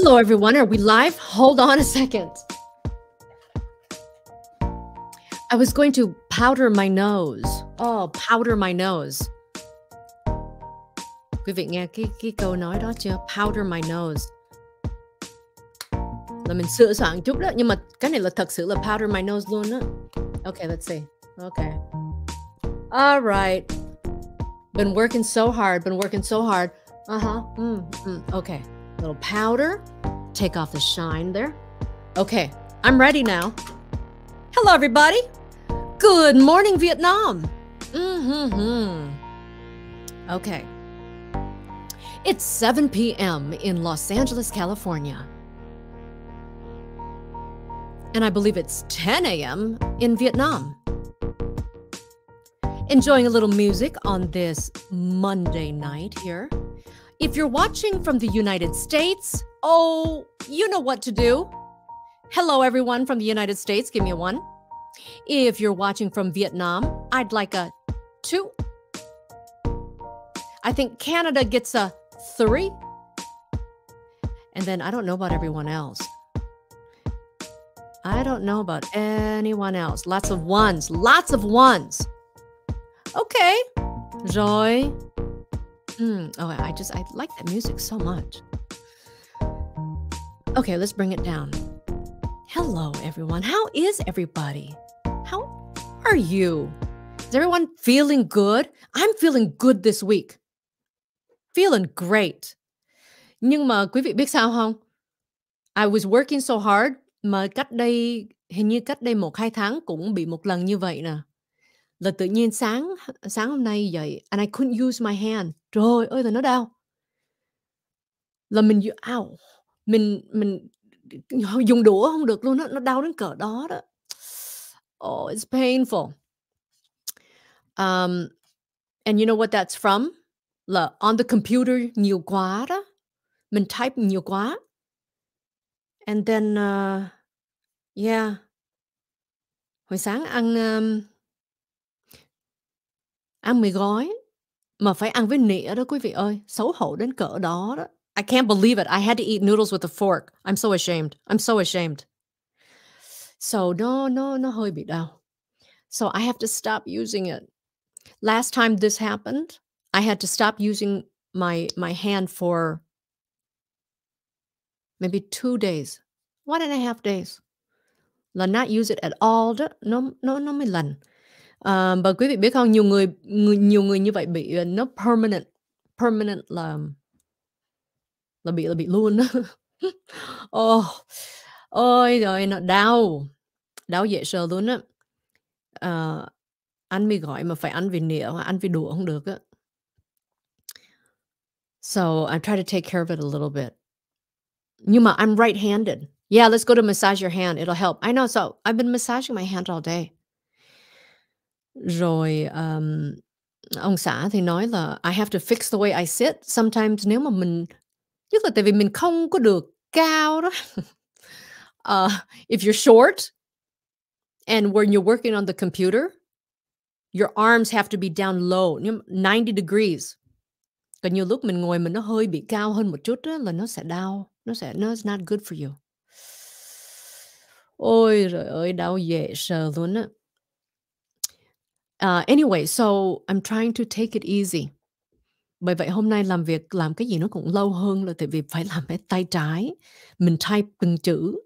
Hello, everyone. Are we live? Hold on a second. I was going to powder my nose. Oh, powder my nose. Quý vị nghe cái câu nói đó chưa? Powder my nose. Là mình sửa soạn chút đó. Nhưng mà cái này là thật sự là powder my nose luôn đó. Okay, let's see. Okay. All right. Been working so hard. Been working so hard. Uh-huh. Okay. Little powder. Take off the shine there. Okay. I'm ready now. Hello, everybody. Good morning, Vietnam. Okay. It's 7 p.m. in Los Angeles, California. And I believe it's 10 a.m. in Vietnam. Enjoying a little music on this Monday night here. If you're watching from the United States, oh, you know what to do. Hello, everyone from the United States. Give me a one. If you're watching from Vietnam, I'd like a two. I think Canada gets a three. And then I don't know about everyone else. I don't know about anyone else. Lots of ones. Lots of ones. Okay. Joy. Oh, I like that music so much. Okay, let's bring it down. Hello, everyone. How is everybody? How are you? Is everyone feeling good? I'm feeling good this week. Feeling great. Nhưng mà quý vị biết sao không? I was working so hard. Mà hình như cách đây 1-2 tháng cũng bị một lần như vậy nè. Là tự nhiên sáng hôm nay dậy and I couldn't use my hand. Trời ơi là nó đau. Là mình mình dùng đũa không được luôn, nó đau đến cỡ đó đó. Oh, it's painful. And you know what that's from? Là on the computer nhiều quá đó. Mình type nhiều quá. And then yeah. Hồi sáng ăn mì gói mà phải ăn với nĩa đó quý vị ơi, xấu hổ đến cỡ đó đó. I can't believe it. I had to eat noodles with a fork. I'm so ashamed. I'm so ashamed. So nó hơi bị đau. So I have to stop using it. Last time this happened, I had to stop using my hand for maybe 2 days. 1.5 days. Là not use it at all đó. Nó mới lành. Và quý vị biết không, nhiều người như vậy bị nó permanent là bị luôn đó. Ôi rồi nó đau dễ sợ luôn á. Ăn mì gói mà phải ăn vì nĩa hoặc ăn vì đũa không được á. So I try to take care of it a little bit. Nhưng mà I'm right-handed. Yeah, let's go to massage your hand. It'll help. I know. So I've been massaging my hand all day. Rồi ông xã thì nói là I have to fix the way I sit. Sometimes nếu mà mình, nhất là tại vì mình không có được cao đó. If you're short and when you're working on the computer, your arms have to be down low, 90 degrees. Còn nhiều lúc mình ngồi mình nó hơi bị cao hơn một chút đó, là nó sẽ đau, nó it's not good for you. Ôi trời ơi, đau dễ sợ luôn á. Anyway, so I'm trying to take it easy. Bởi vậy hôm nay làm việc, làm cái gì nó cũng lâu hơn là tại vì phải làm cái tay trái. Mình type từng chữ.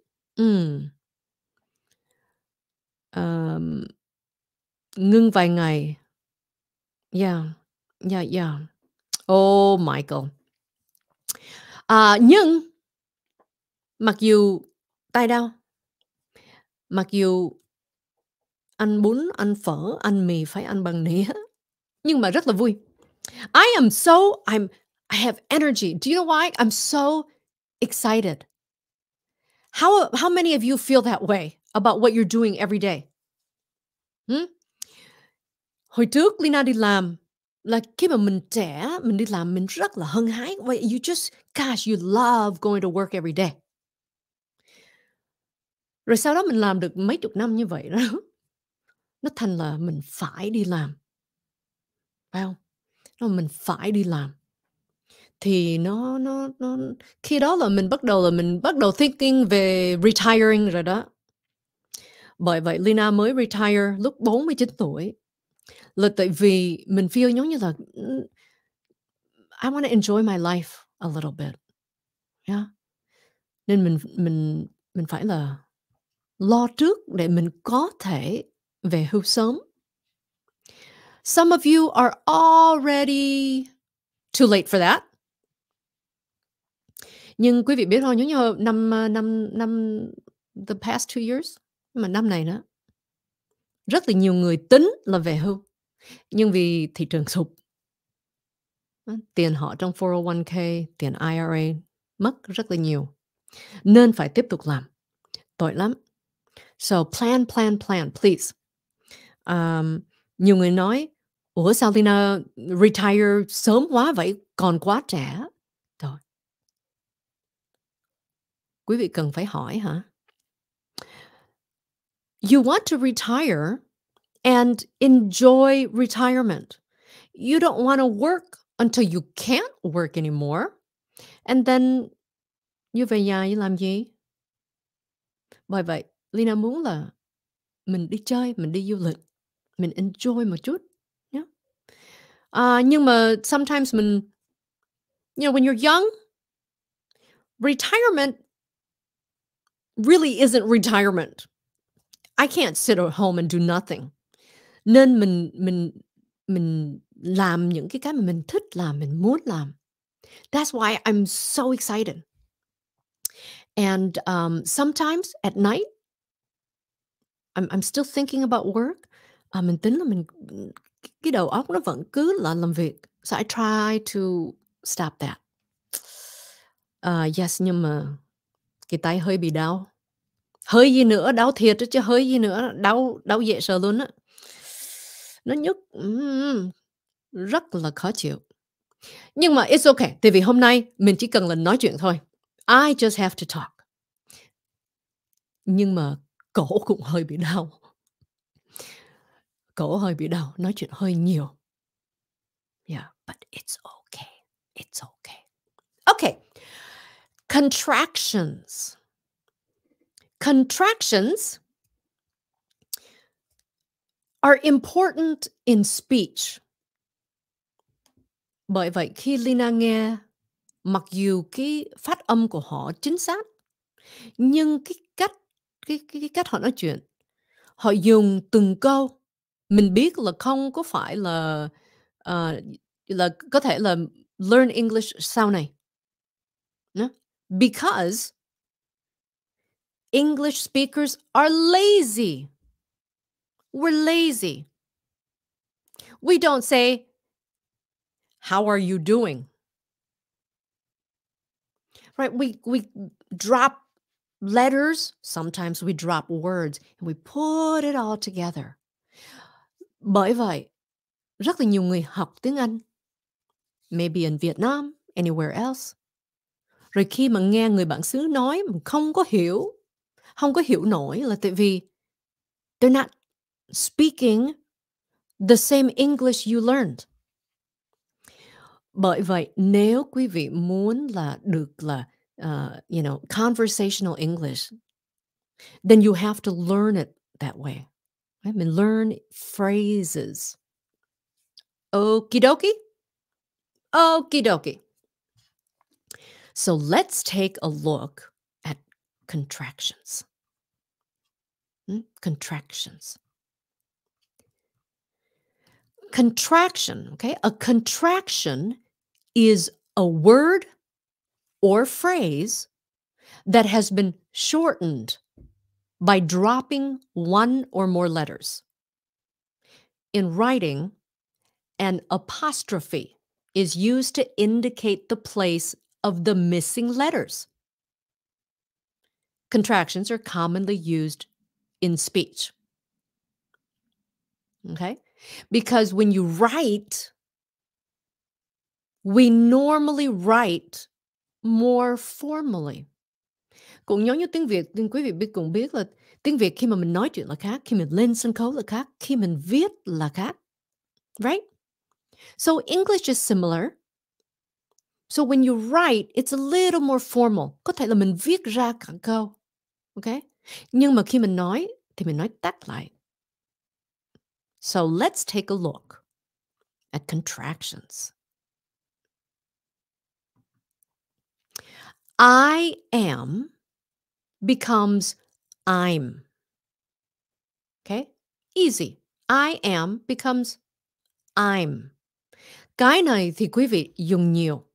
Ngưng vài ngày. Yeah. Oh, Michael. Nhưng mặc dù tay đau, mặc dù ăn bún, ăn phở, ăn mì phải ăn bằng nĩa, nhưng mà rất là vui. I have energy. Do you know why? I'm so excited. How many of you feel that way about what you're doing every day? Hồi trước Lina đi làm, là khi mà mình trẻ, mình đi làm mình rất là hăng hái. You just, gosh, you love going to work every day. Rồi sau đó mình làm được mấy chục năm như vậy đó. Nó thành là mình phải đi làm. Phải không? Nó mình phải đi làm. thì nó khi đó là mình bắt đầu thinking về retiring rồi đó. Bởi vậy Lina mới retire lúc 49 tuổi là tại vì mình feel giống như là I want to enjoy my life a little bit. Yeah. Nên mình phải là lo trước để mình có thể về hưu sớm. Some of you are already too late for that. Nhưng quý vị biết không, giống như năm the past 2 years, mà năm này đó, rất là nhiều người tính là về hưu. Nhưng vì thị trường sụp, tiền họ trong 401k, tiền IRA mất rất là nhiều, nên phải tiếp tục làm. Tội lắm. So plan, please. Nhiều người nói, ủa sao Lina retire sớm quá vậy, còn quá trẻ. Rồi. Quý vị cần phải hỏi hả? You want to retire and enjoy retirement. You don't want to work until you can't work anymore. And then you về nhà you làm gì? Bởi vậy, Lina muốn là mình đi chơi, mình đi du lịch, mình enjoy một chút. Yeah. Nhưng mà sometimes mình, you know, when you're young, retirement really isn't retirement. I can't sit at home and do nothing. Nên mình làm những cái mà mình thích làm, mình muốn làm. That's why I'm so excited. And sometimes at night, I'm still thinking about work. Mình tính là mình, cái đầu óc nó vẫn cứ là làm việc. So I try to stop that. Yes, nhưng mà cái tay hơi bị đau. Hơi gì nữa, đau thiệt chứ hơi gì nữa, đau dễ sợ luôn á. Nó nhức, rất là khó chịu. Nhưng mà it's okay, tại vì hôm nay mình chỉ cần là nói chuyện thôi. I just have to talk. Nhưng mà cổ cũng hơi bị đau. Cổ hơi bị đau, nói chuyện hơi nhiều. Yeah, but it's okay. It's okay. Okay. Contractions. Contractions are important in speech. Bởi vậy khi Lina nghe, mặc dù cái phát âm của họ chính xác, nhưng cái cách họ nói chuyện, họ dùng từng câu, mình biết là không có phải là có thể là learn English sau này. No? Because English speakers are lazy. We're lazy. We don't say, how are you doing? Right? We drop letters. Sometimes we drop words. And we put it all together. Bởi vậy, rất là nhiều người học tiếng Anh. Maybe in Vietnam, anywhere else. Rồi khi mà nghe người bản xứ nói, mình không có hiểu nổi là tại vì they're not speaking the same English you learned. Bởi vậy, nếu quý vị muốn là được là, you know, conversational English, then you have to learn it that way. Right? Mình learn phrases. Okie dokie. Okie dokie. So let's take a look at contractions. Contractions. Contraction, okay? A contraction is a word or phrase that has been shortened by dropping one or more letters. In writing, an apostrophe is used to indicate the place of the missing letters. Contractions are commonly used in speech. Okay? Because when you write, we normally write more formally. Cũng giống như tiếng Việt, quý vị cũng biết là tiếng Việt khi mà mình nói chuyện là khác, khi mình lên sân khấu là khác, khi mình viết là khác. Right? So English is similar. So when you write, it's a little more formal. Có thể là mình viết ra cả câu. Okay? Nhưng mà khi mình nói, thì mình nói tắt lại. So let's take a look at contractions. I am becomes I'm. Okay? Easy. I am becomes I'm. Cái này thì quý vị dùng nhiều.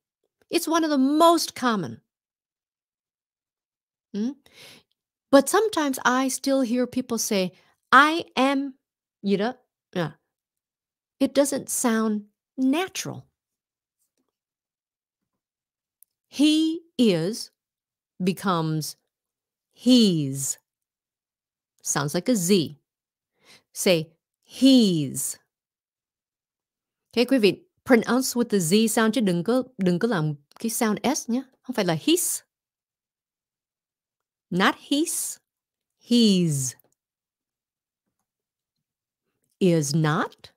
It's one of the most common. But sometimes I still hear people say, I am, you know. It doesn't sound natural. He is becomes he's. Sounds like a Z. Say he's. Okay, quý vị, pronounce with the Z sound chứ đừng có làm cái sound S nhé. Không phải là his. Not his. He's. Is not.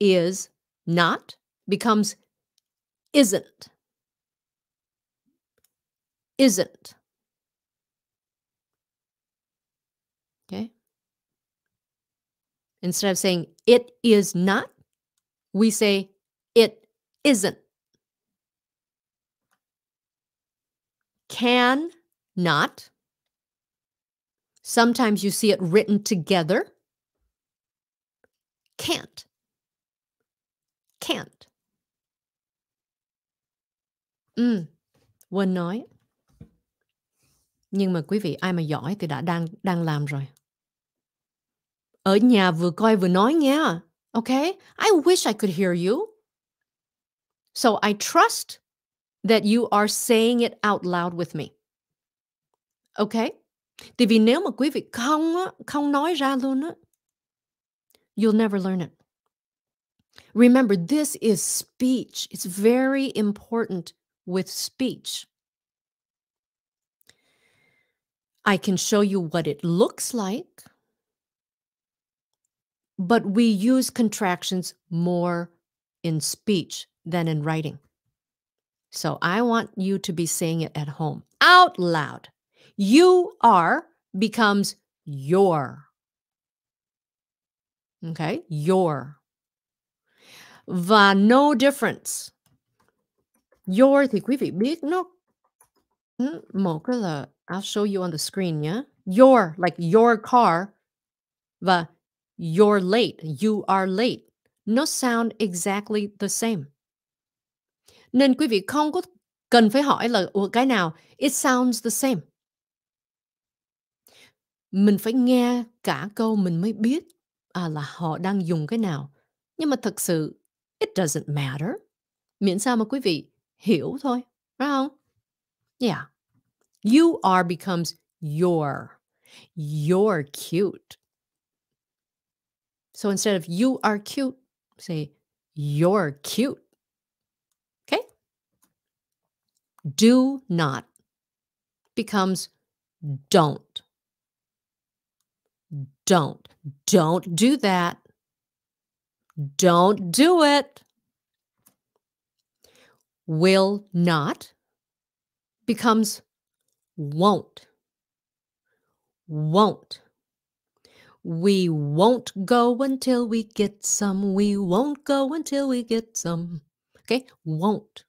Is not becomes isn't. Isn't. Okay? Instead of saying it is not, we say it isn't. Can not. Sometimes you see it written together. Can't. Can't. Quên nói. Nhưng mà quý vị, ai mà giỏi thì đã đang làm rồi. Ở nhà vừa coi vừa nói nghe. Okay? I wish I could hear you. So I trust that you are saying it out loud with me. Okay? Tại vì nếu mà quý vị không nói ra luôn á, you'll never learn it. Remember, this is speech. It's very important with speech. I can show you what it looks like, but we use contractions more in speech than in writing. So I want you to be saying it at home, out loud. You are becomes your. Okay, your. Và no difference. Your thì quý vị biết nó. Một là I'll show you on the screen, yeah? Your, like your car. Và you're late, you are late. No sound exactly the same. Nên quý vị không có cần phải hỏi là cái nào. It sounds the same. Mình phải nghe cả câu mình mới biết là họ đang dùng cái nào. Nhưng mà thật sự, it doesn't matter. Miễn sao mà quý vị hiểu thôi. Phải không? Yeah. You are becomes your. You're cute. So instead of you are cute, say you're cute. Okay? Do not becomes don't. Don't. Don't do that. Don't do it. Will not becomes won't. Won't. We won't go until we get some. We won't go until we get some. Okay? Won't.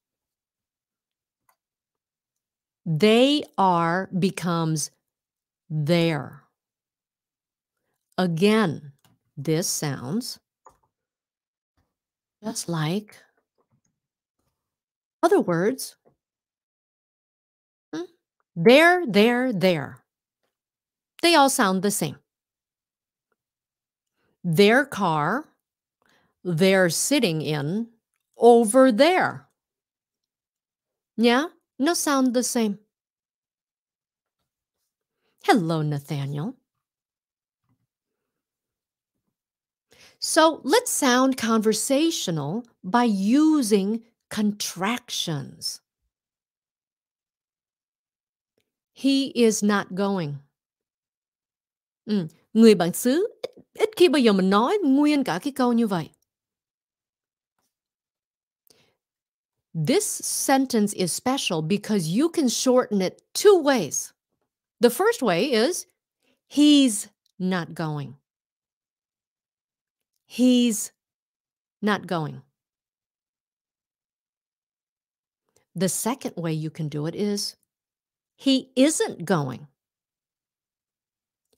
They are becomes there. Again, this sounds just like other words. There, there, there. They all sound the same. Their car, they're sitting in, over there. Yeah, no sound the same. Hello, Nathaniel. So let's sound conversational by using contractions. He is not going. Người bản xứ ít khi bây giờ mình nói nguyên cả cái câu như vậy. This sentence is special because you can shorten it two ways. The first way is, he's not going. He's not going. The second way you can do it is, he isn't going.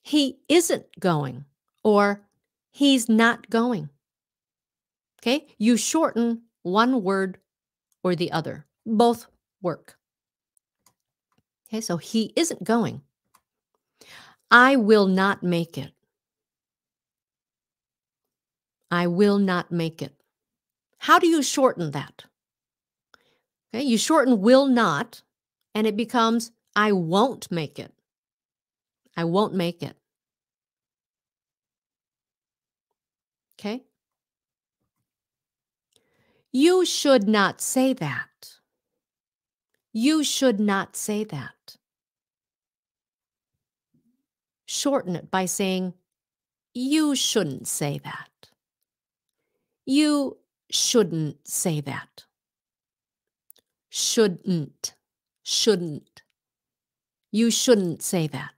He isn't going, or he's not going. Okay? You shorten one word or the other. Both work. Okay, so he isn't going. I will not make it. I will not make it. How do you shorten that? Okay, you shorten will not, and it becomes I won't make it. I won't make it. Okay? You should not say that. You should not say that. Shorten it by saying, you shouldn't say that. You shouldn't say that. Shouldn't. Shouldn't. You shouldn't say that.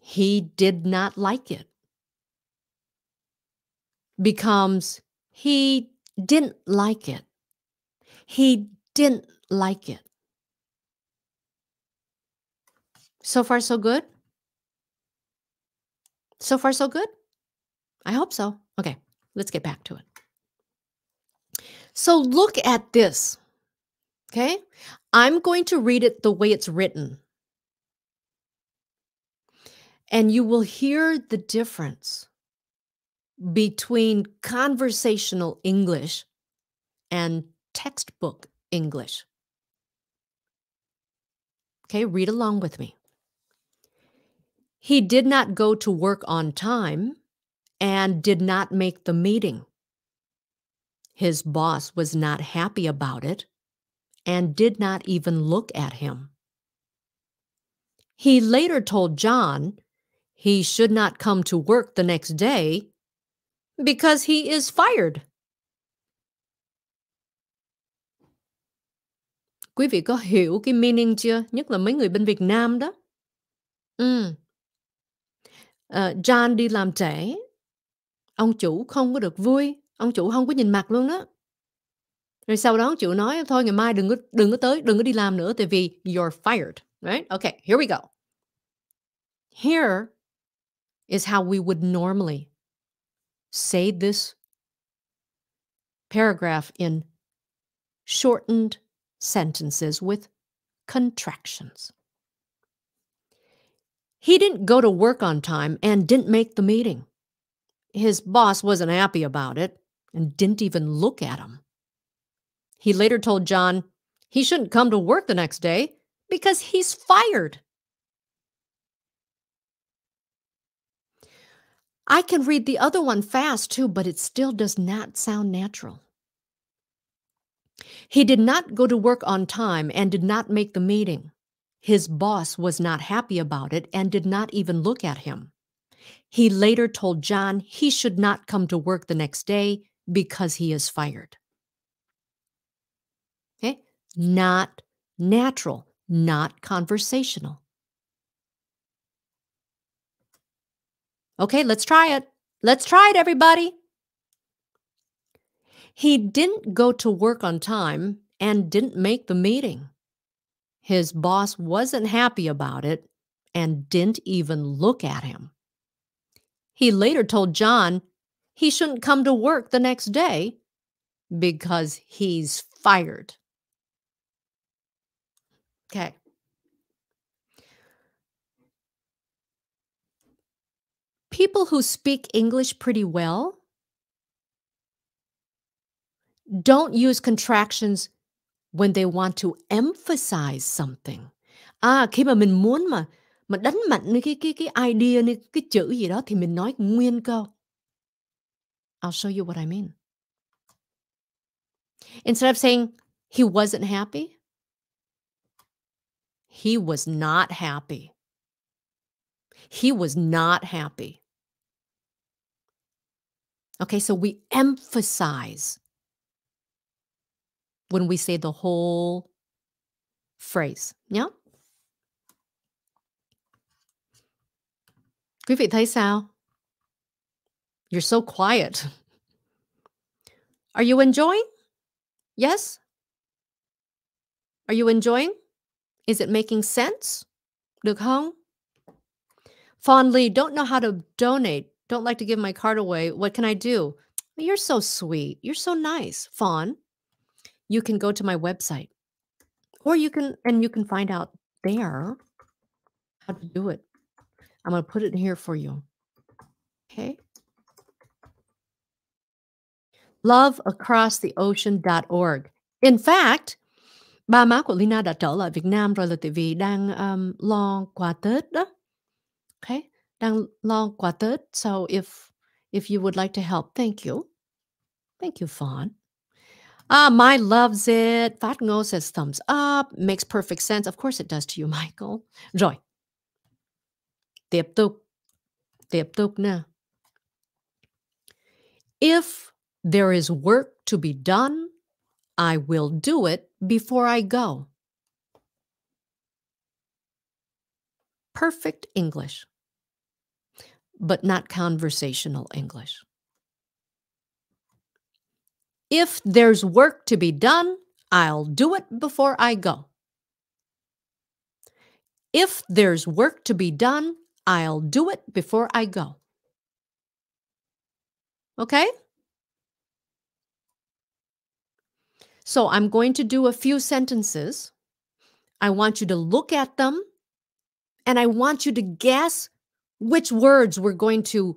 He did not like it. Becomes, he didn't like it. He didn't like it. So far, so good? So far, so good? I hope so. Okay, let's get back to it. So look at this, okay? I'm going to read it the way it's written. And you will hear the difference between conversational English and textbook English. Okay, read along with me. He did not go to work on time and did not make the meeting. His boss was not happy about it and did not even look at him. He later told John he should not come to work the next day because he is fired. Quý vị có hiểu cái meaning chưa? Nhất là mấy người bên Việt Nam đó. John đi làm trễ. Ông chủ không có được vui. Ông chủ không có nhìn mặt luôn đó. Rồi sau đó ông chủ nói, thôi ngày mai đừng có tới, đừng có đi làm nữa, tại vì you're fired. Right? Okay, here we go. Here is how we would normally say this paragraph in shortened sentences with contractions. He didn't go to work on time and didn't make the meeting. His boss wasn't happy about it and didn't even look at him. He later told John he shouldn't come to work the next day because he's fired. I can read the other one fast too, but it still does not sound natural. He did not go to work on time and did not make the meeting. His boss was not happy about it and did not even look at him. He later told John he should not come to work the next day because he is fired. Okay? Not natural, not conversational. Okay, let's try it. Let's try it, everybody. He didn't go to work on time and didn't make the meeting. His boss wasn't happy about it and didn't even look at him. He later told John he shouldn't come to work the next day because he's fired. Okay. People who speak English pretty well don't use contractions when they want to emphasize something. À, khi mà mình muốn mà đánh mạnh cái idea, cái chữ gì đó thì mình nói nguyên câu. I'll show you what I mean. Instead of saying, he wasn't happy, he was not happy. He was not happy. Okay, so we emphasize when we say the whole phrase nhé. Quý vị thấy sao? You're so quiet. Are you enjoying? Yes? Are you enjoying? Is it making sense? Được không? Fondly, don't know how to donate. Don't like to give my card away. What can I do? You're so sweet. You're so nice, Fawn. You can go to my website. Or you can find out there how to do it. I'm going to put it in here for you. Okay. Loveacrosstheocean.org. In fact, ba má của Lina đã trở lại Việt Nam rồi là tại vì đang lo quà Tết đó. Okay, đang lo quà Tết. So if you would like to help, thank you. Thank you, Fawn. Ah, my loves it. Phát Ngô says thumbs up. Makes perfect sense. Of course it does to you, Michael. Rồi. Tiếp tục nè. If there is work to be done, I will do it before I go. Perfect English, but not conversational English. If there's work to be done, I'll do it before I go. If there's work to be done, I'll do it before I go. Okay? So I'm going to do a few sentences. I want you to look at them, and I want you to guess which words we're going to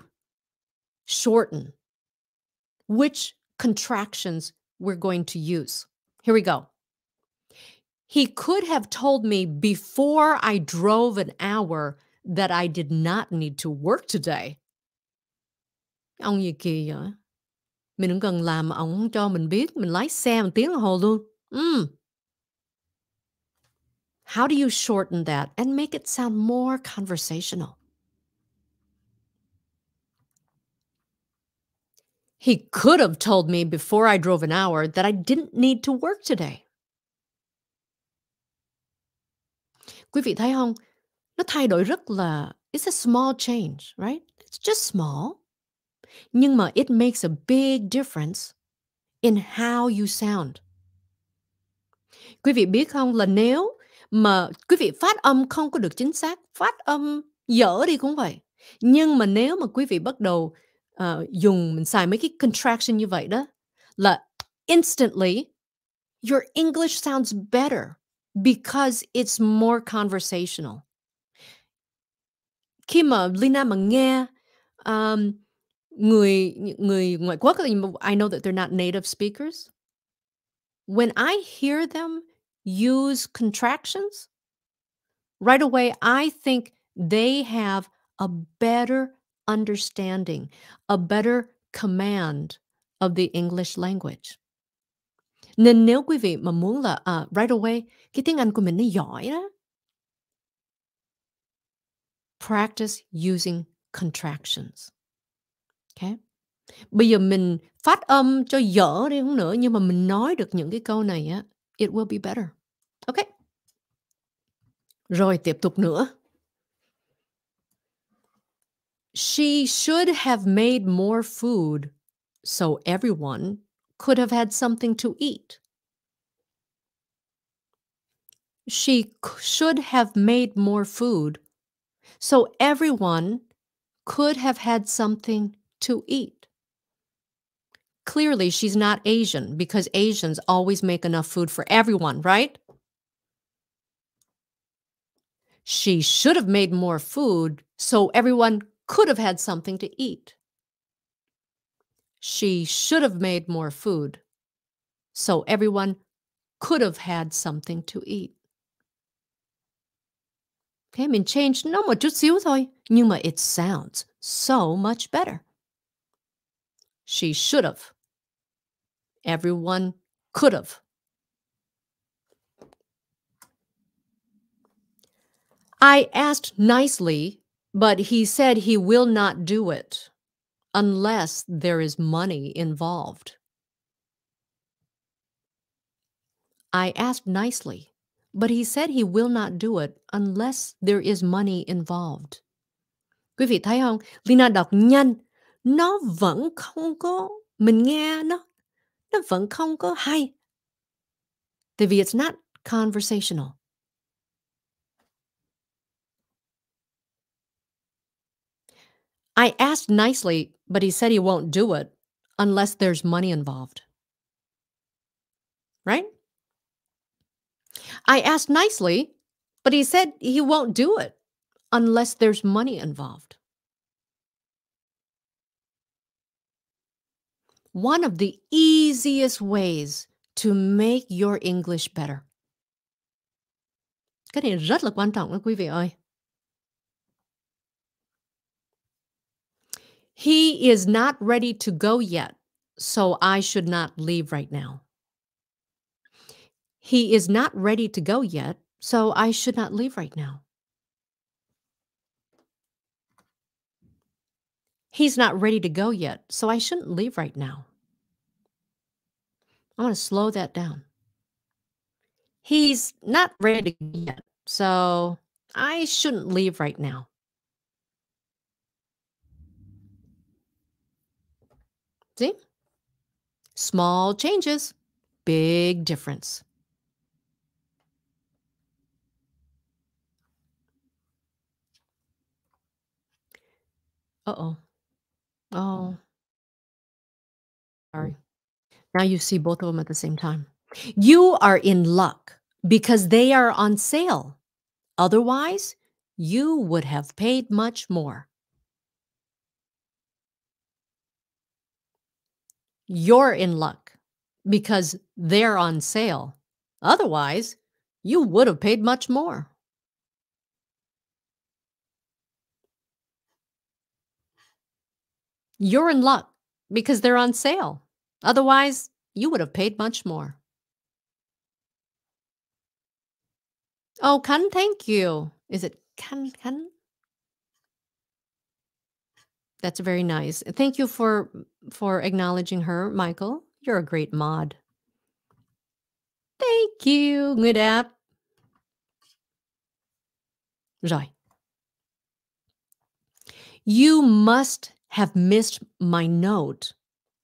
shorten, which contractions we're going to use. Here we go. He could have told me before I drove an hour that I did not need to work today. Ông gì kì vậy? Mình cũng cần làm, ổng cho mình biết mình lái xe một tiếng đồng hồ luôn. How do you shorten that and make it sound more conversational? He could have told me before I drove an hour that I didn't need to work today. Quý vị thấy không? Nó thay đổi rất là... It's a small change, right? It's just small. Nhưng mà it makes a big difference in how you sound. Quý vị biết không là nếu mà quý vị phát âm không có được chính xác, phát âm dở đi cũng vậy. Nhưng mà nếu mà quý vị bắt đầu mình xài mấy cái contraction như vậy đó, là instantly your English sounds better because it's more conversational. Khi mà Lina mà nghe người ngoại quốc, I know that they're not native speakers. When I hear them use contractions, right away I think they have a better understanding, a better command of the English language. Nên nếu quý vị mà muốn là right away, cái tiếng Anh của mình nó giỏi đó, practice using contractions. Okay. Bây giờ mình phát âm cho dở đi không nữa, nhưng mà mình nói được những cái câu này á, it will be better. Okay. Rồi tiếp tục nữa. She should have made more food so everyone could have had something to eat. She should have made more food so everyone could have had something to eat. Clearly, she's not Asian because Asians always make enough food for everyone, right? She should have made more food so everyone could have had something to eat. She should have made more food so everyone could have had something to eat. Okay, mình change nó một chút xíu thôi, nhưng mà it sounds so much better. She should have. Everyone could have. I asked nicely, but he said he will not do it unless there is money involved. I asked nicely, but he said he will not do it unless there is money involved. Quý vị thấy không? Lina đọc nhanh, nó vẫn không có, mình nghe nó vẫn không có hay. Tại vì it's not conversational. I asked nicely, but he said he won't do it unless there's money involved. Right? I asked nicely, but he said he won't do it unless there's money involved. One of the easiest ways to make your English better. Cái này rất là quan trọng đó quý vị ơi. He is not ready to go yet, so I should not leave right now. He is not ready to go yet, so I should not leave right now. He's not ready to go yet, so I shouldn't leave right now. I want to slow that down. He's not ready to go yet, so I shouldn't leave right now. See? Small changes, big difference. Uh-oh. Oh. Sorry. Now you see both of them at the same time. You are in luck because they are on sale. Otherwise, you would have paid much more. You're in luck because they're on sale. Otherwise, you would have paid much more. You're in luck because they're on sale. Otherwise, you would have paid much more. Oh, Khánh, thank you. Is it Khánh? That's very nice. Thank you for acknowledging her, Michael. You're a great mod. Thank you. Good app. Joy. You must have missed my note,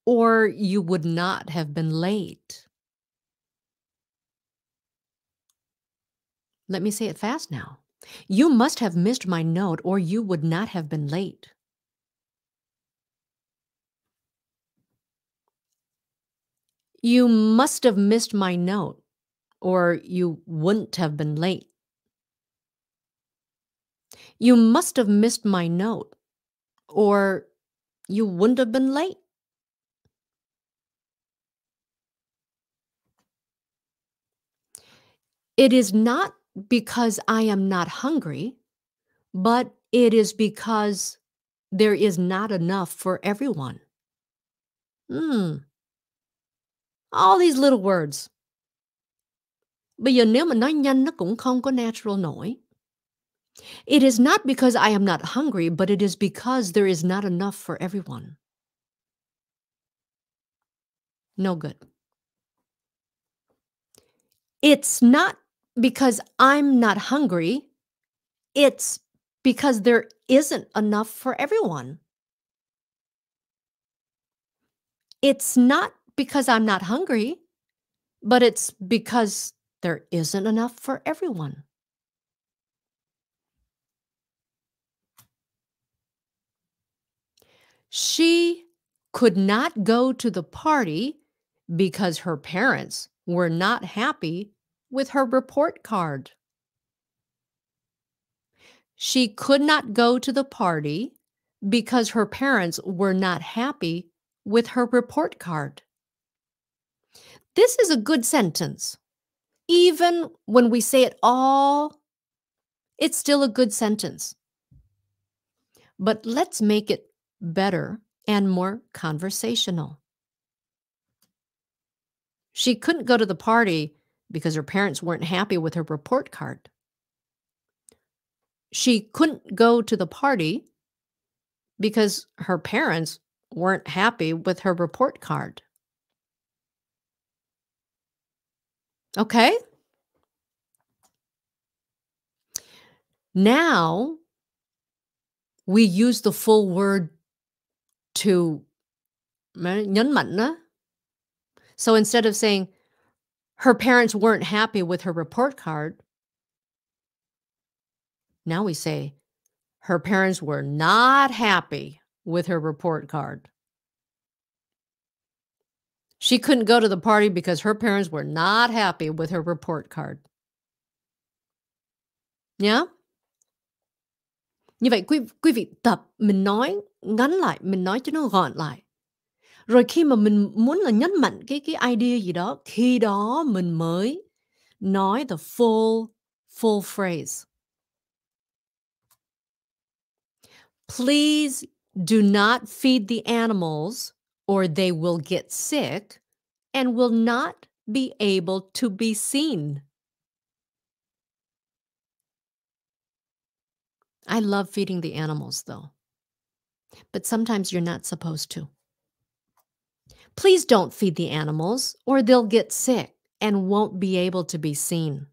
or you would not have been late. Let me say it fast now. You must have missed my note, or you would not have been late. You must have missed my note, or you wouldn't have been late. You must have missed my note, or you wouldn't have been late. It is not because I am not hungry, but it is because there is not enough for everyone. All these little words. Bây giờ nếu mà nói nhanh nó cũng không có natural nổi. It is not because I am not hungry, but it is because there is not enough for everyone. No good. It's not because I'm not hungry. It's because there isn't enough for everyone. It's not because I'm not hungry, but it's because there isn't enough for everyone. She could not go to the party because her parents were not happy with her report card. She could not go to the party because her parents were not happy with her report card. This is a good sentence. Even when we say it all, it's still a good sentence. But let's make it better and more conversational. She couldn't go to the party because her parents weren't happy with her report card. She couldn't go to the party because her parents weren't happy with her report card. Okay? Now, we use the full word to nhấn mạnh đó. So instead of saying her parents weren't happy with her report card, now we say her parents were not happy with her report card. She couldn't go to the party because her parents were not happy with her report card. Yeah? Như vậy quý vị tập mình nói ngắn lại, mình nói cho nó gọn lại. Rồi khi mà mình muốn là nhấn mạnh cái idea gì đó, khi đó mình mới nói the full phrase. Please do not feed the animals or they will get sick and will not be able to be seen. I love feeding the animals, though. But sometimes you're not supposed to. Please don't feed the animals, or they'll get sick and won't be able to be seen.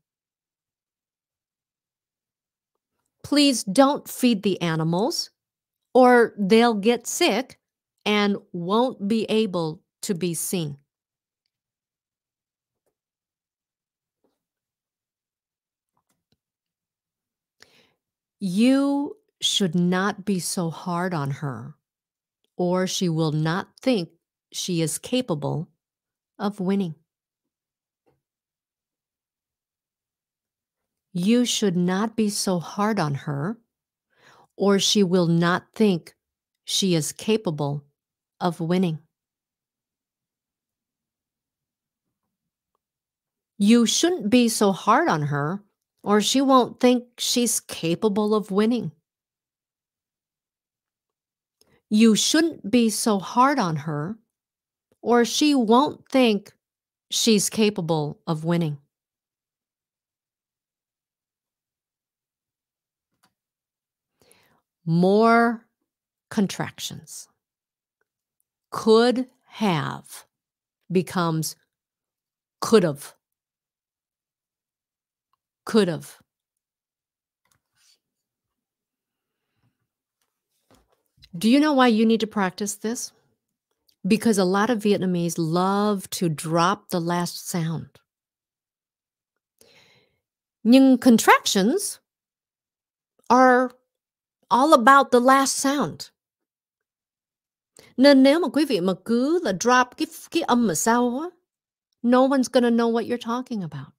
Please don't feed the animals, or they'll get sick and won't be able to be seen. You should not be so hard on her, or she will not think she is capable of winning. You should not be so hard on her, or she will not think she is capable of winning. You shouldn't be so hard on her, or she won't think she's capable of winning. You shouldn't be so hard on her, or she won't think she's capable of winning. More contractions. Could have becomes could have. Could have. Do you know why you need to practice this? Because a lot of Vietnamese love to drop the last sound. Nhưng contractions are all about the last sound. Nên nếu mà quý vị mà cứ là drop cái âm ở sau á, no one's gonna know what you're talking about.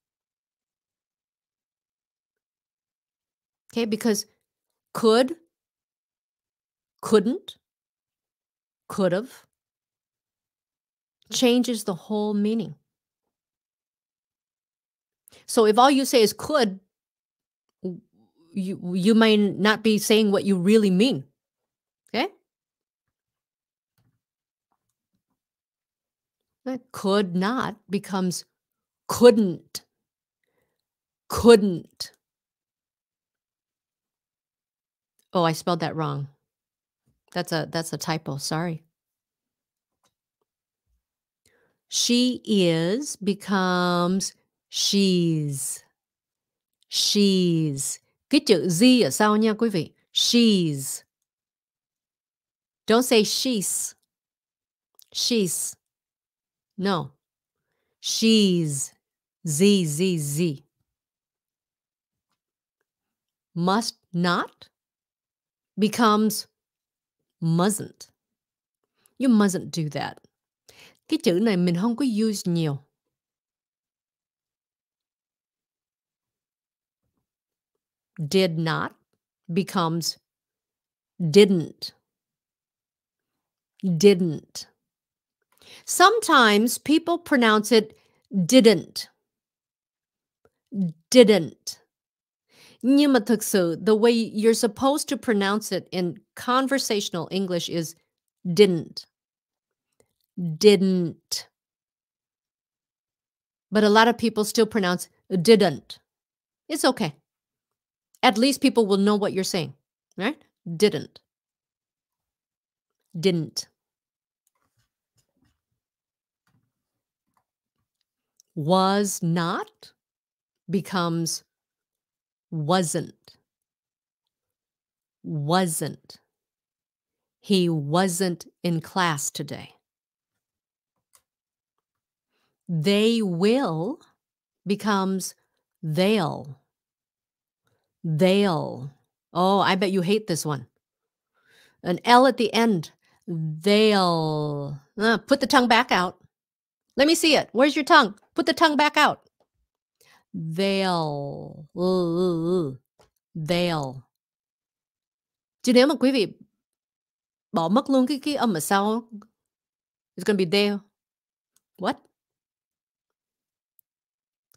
Okay, because could, couldn't, could have changes the whole meaning. So if all you say is could, you may not be saying what you really mean. Okay? Could not becomes couldn't, couldn't. Oh, I spelled that wrong. That's a typo. Sorry. She is becomes she's. She's. Cái chữ Z ở sau nha quý vị. She's. Don't say she's. She's. No. She's. Z, Z, Z. Must not becomes mustn't. You mustn't do that. Cái chữ này mình không có use nhiều. Did not becomes didn't. Didn't. Sometimes people pronounce it didn't. Didn't. Nhưng mà thực sự, the way you're supposed to pronounce it in conversational English is didn't. Didn't. But a lot of people still pronounce didn't. It's okay. At least people will know what you're saying, right? Didn't. Didn't. Was not becomes wasn't. Wasn't. He wasn't in class today. They will becomes they'll. They'll. Oh, I bet you hate this one. An L at the end. They'll. Put the tongue back out. Let me see it. Where's your tongue? Put the tongue back out. They'll. They'll. Chứ nếu mà quý vị bỏ mất luôn cái âm ở sau, it's gonna be they'll. What?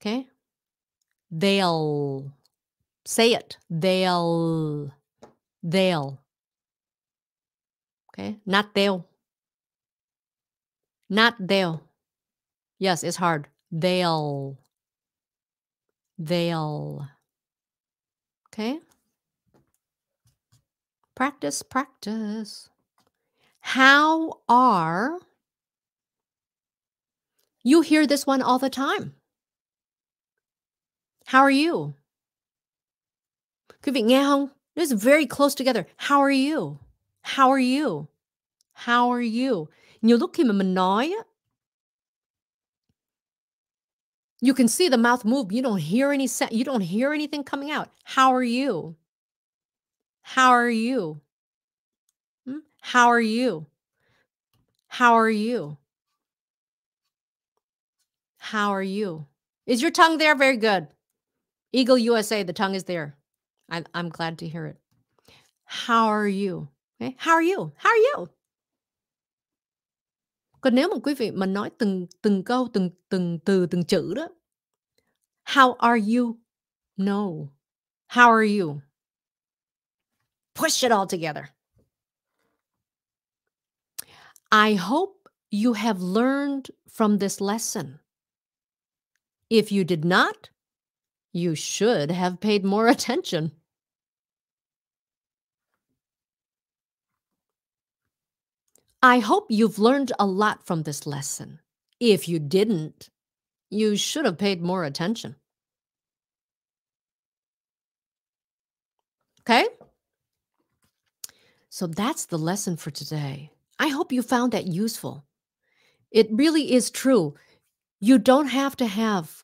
Okay. They'll. Say it. They'll. They'll. Okay. Not they'll. Not they'll. Yes, it's hard. They'll. They'll. Okay. Practice, practice. How are... You hear this one all the time. How are you? Quý vị nghe không? It's very close together. How are you? How are you? How are you? Nhiều lúc khi mà mình nói, you can see the mouth move. You don't hear any sound. You don't hear anything coming out. How are you? How are you? How are you? How are you? How are you? Is your tongue there? Very good. Eagle USA, the tongue is there. I'm glad to hear it. How are you? Okay. How are you? How are you? Còn nếu mà quý vị mà nói từng câu, từng từ, từng chữ đó. How are you? No. How are you? Push it all together. I hope you have learned from this lesson. If you did not, you should have paid more attention. I hope you've learned a lot from this lesson. If you didn't, you should have paid more attention. Okay? So that's the lesson for today. I hope you found that useful. It really is true. You don't have to have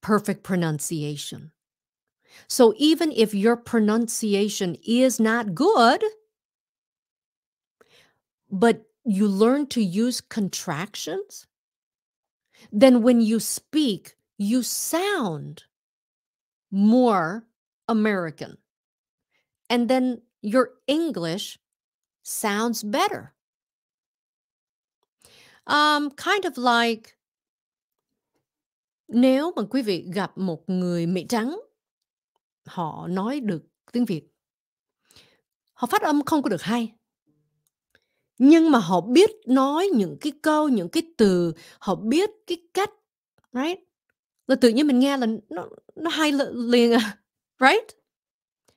perfect pronunciation. So even if your pronunciation is not good, but you learn to use contractions, then when you speak, you sound more American. And then your English sounds better. Kind of like nếu mà quý vị gặp một người Mỹ trắng, họ nói được tiếng Việt. Họ phát âm không có được hay. Nhưng mà họ biết nói những cái câu, những cái từ, họ biết cái cách, right? Là tự nhiên mình nghe là nó hay liền à, right?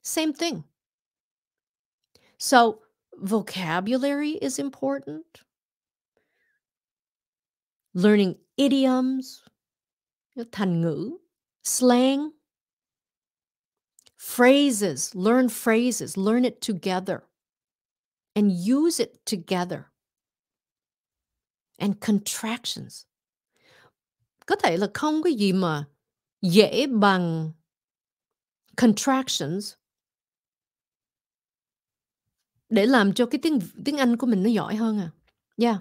Same thing. So, vocabulary is important. Learning idioms, thành ngữ, slang, phrases, learn it together. And use it together. And contractions. Có thể là không có gì mà dễ bằng contractions để làm cho cái tiếng Anh của mình nó giỏi hơn à. Yeah.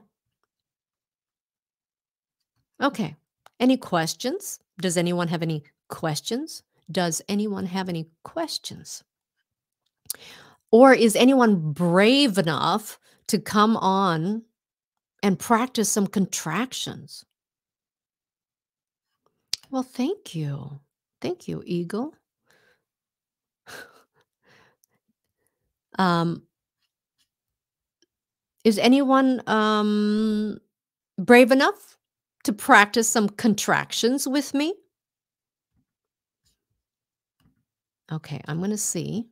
Okay. Any questions? Does anyone have any questions? Does anyone have any questions? Or is anyone brave enough to come on and practice some contractions? Well, thank you. Thank you, Eagle. Is anyone brave enough to practice some contractions with me? Okay, I'm going to see.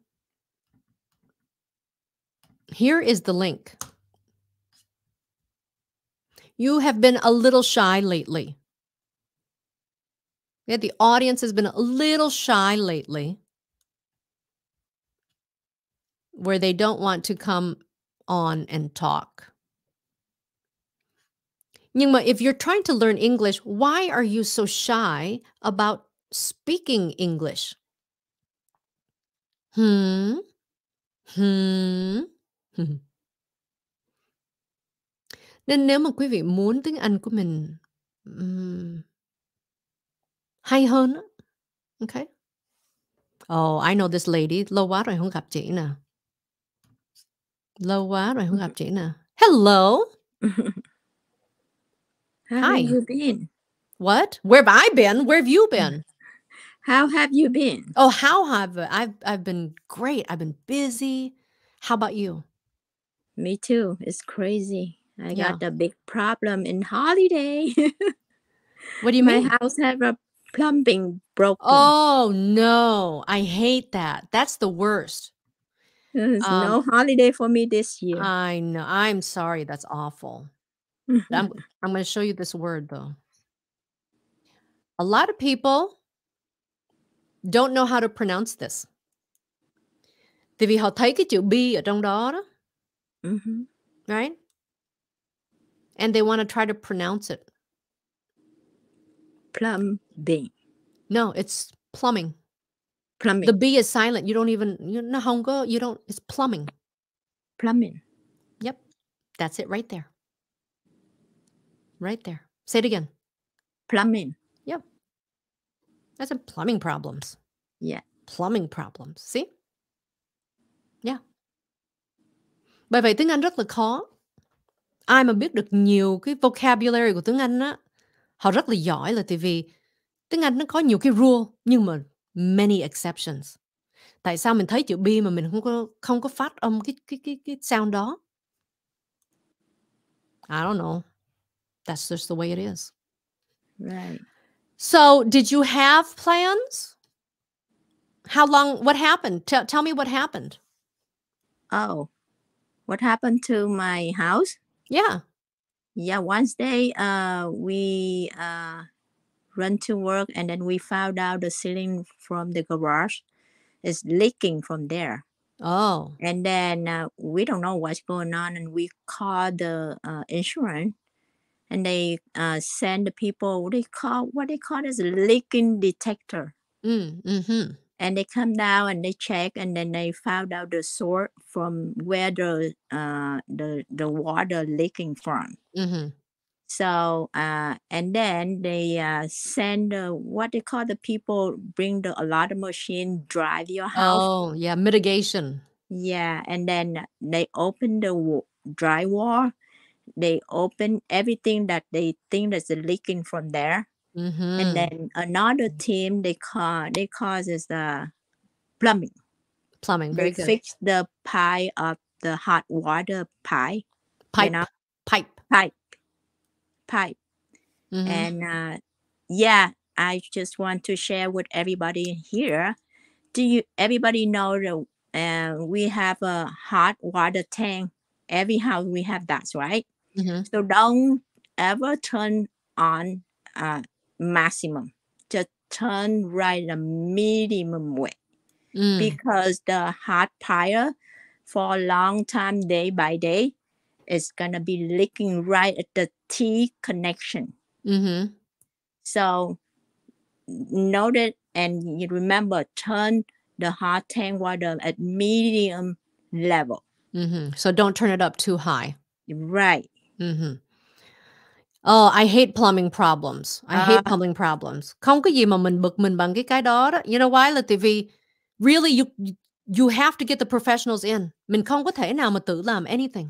Here is the link. You have been a little shy lately. Yeah, the audience has been a little shy lately, where they don't want to come on and talk. Nhưng mà if you're trying to learn English, why are you so shy about speaking English? Nên nếu mà quý vị muốn tiếng Anh của mình hay hơn, okay? Oh, I know this lady. Lâu quá rồi không gặp chị nè. Lâu quá rồi không gặp chị nè. Hello. How have you been? What? Where have I been? Where have you been? How have you been? Oh, how have I've been great. I've been busy. How about you? Me too. It's crazy. I got a big problem in holiday. What do you mean? My house had a plumbing broken. Oh no! I hate that. That's the worst. There's no holiday for me this year. I know. I'm sorry. That's awful. I'm going to show you this word though. A lot of people don't know how to pronounce this. Tại vì họ thấy cái chữ B ở trong đó đó. Right? And they want to try to pronounce it. Plumbing. No, it's plumbing. Plumbing. The B is silent. You don't even, it's plumbing. Plumbing. Yep. That's it right there. Right there. Say it again. Plumbing. Yep. That's a plumbing problems. Yeah. Plumbing problems. See? Yeah. Bởi vậy tiếng Anh rất là khó. Ai mà biết được nhiều cái vocabulary của tiếng Anh á, họ rất là giỏi là tại vì tiếng Anh nó có nhiều cái rule nhưng mà many exceptions. Tại sao mình thấy chữ B mà mình không có phát âm cái sound đó? I don't know. That's just the way it is. Right. So, did you have plans? How long? What happened? Tell me what happened. Oh, what happened to my house? Yeah. Yeah, Wednesday we run to work and then we found out the ceiling from the garage is leaking from there. Oh. And then we don't know what's going on and we called the insurance. And they send the people what they call is a leaking detector. And they come down and they check, and then they found out the source from where the water leaking from. So and then they send what they call the people bring a lot of machine drive your house. Oh yeah, mitigation. Yeah, and then they open the drywall. They open everything that they think that's leaking from there. And then another team they call is the plumbing. Plumbing, very good. They fix the pipe of the hot water pipe. Pipe, you know? Pipe. And yeah, I just want to share with everybody here. Do you everybody know that we have a hot water tank? Every house we have that, right? So don't ever turn on maximum. Just turn right the minimum way. Because the hot fire for a long time, day by day, is going to be leaking right at the T connection. So know that, and you remember, turn the hot tank water at medium level. So don't turn it up too high. Right. Oh, I hate plumbing problems. I hate plumbing problems. Không có gì mà mình bực mình bằng cái đó đó. You know why? Là tại vì really you have to get the professionals in. Mình không có thể nào mà tự làm anything.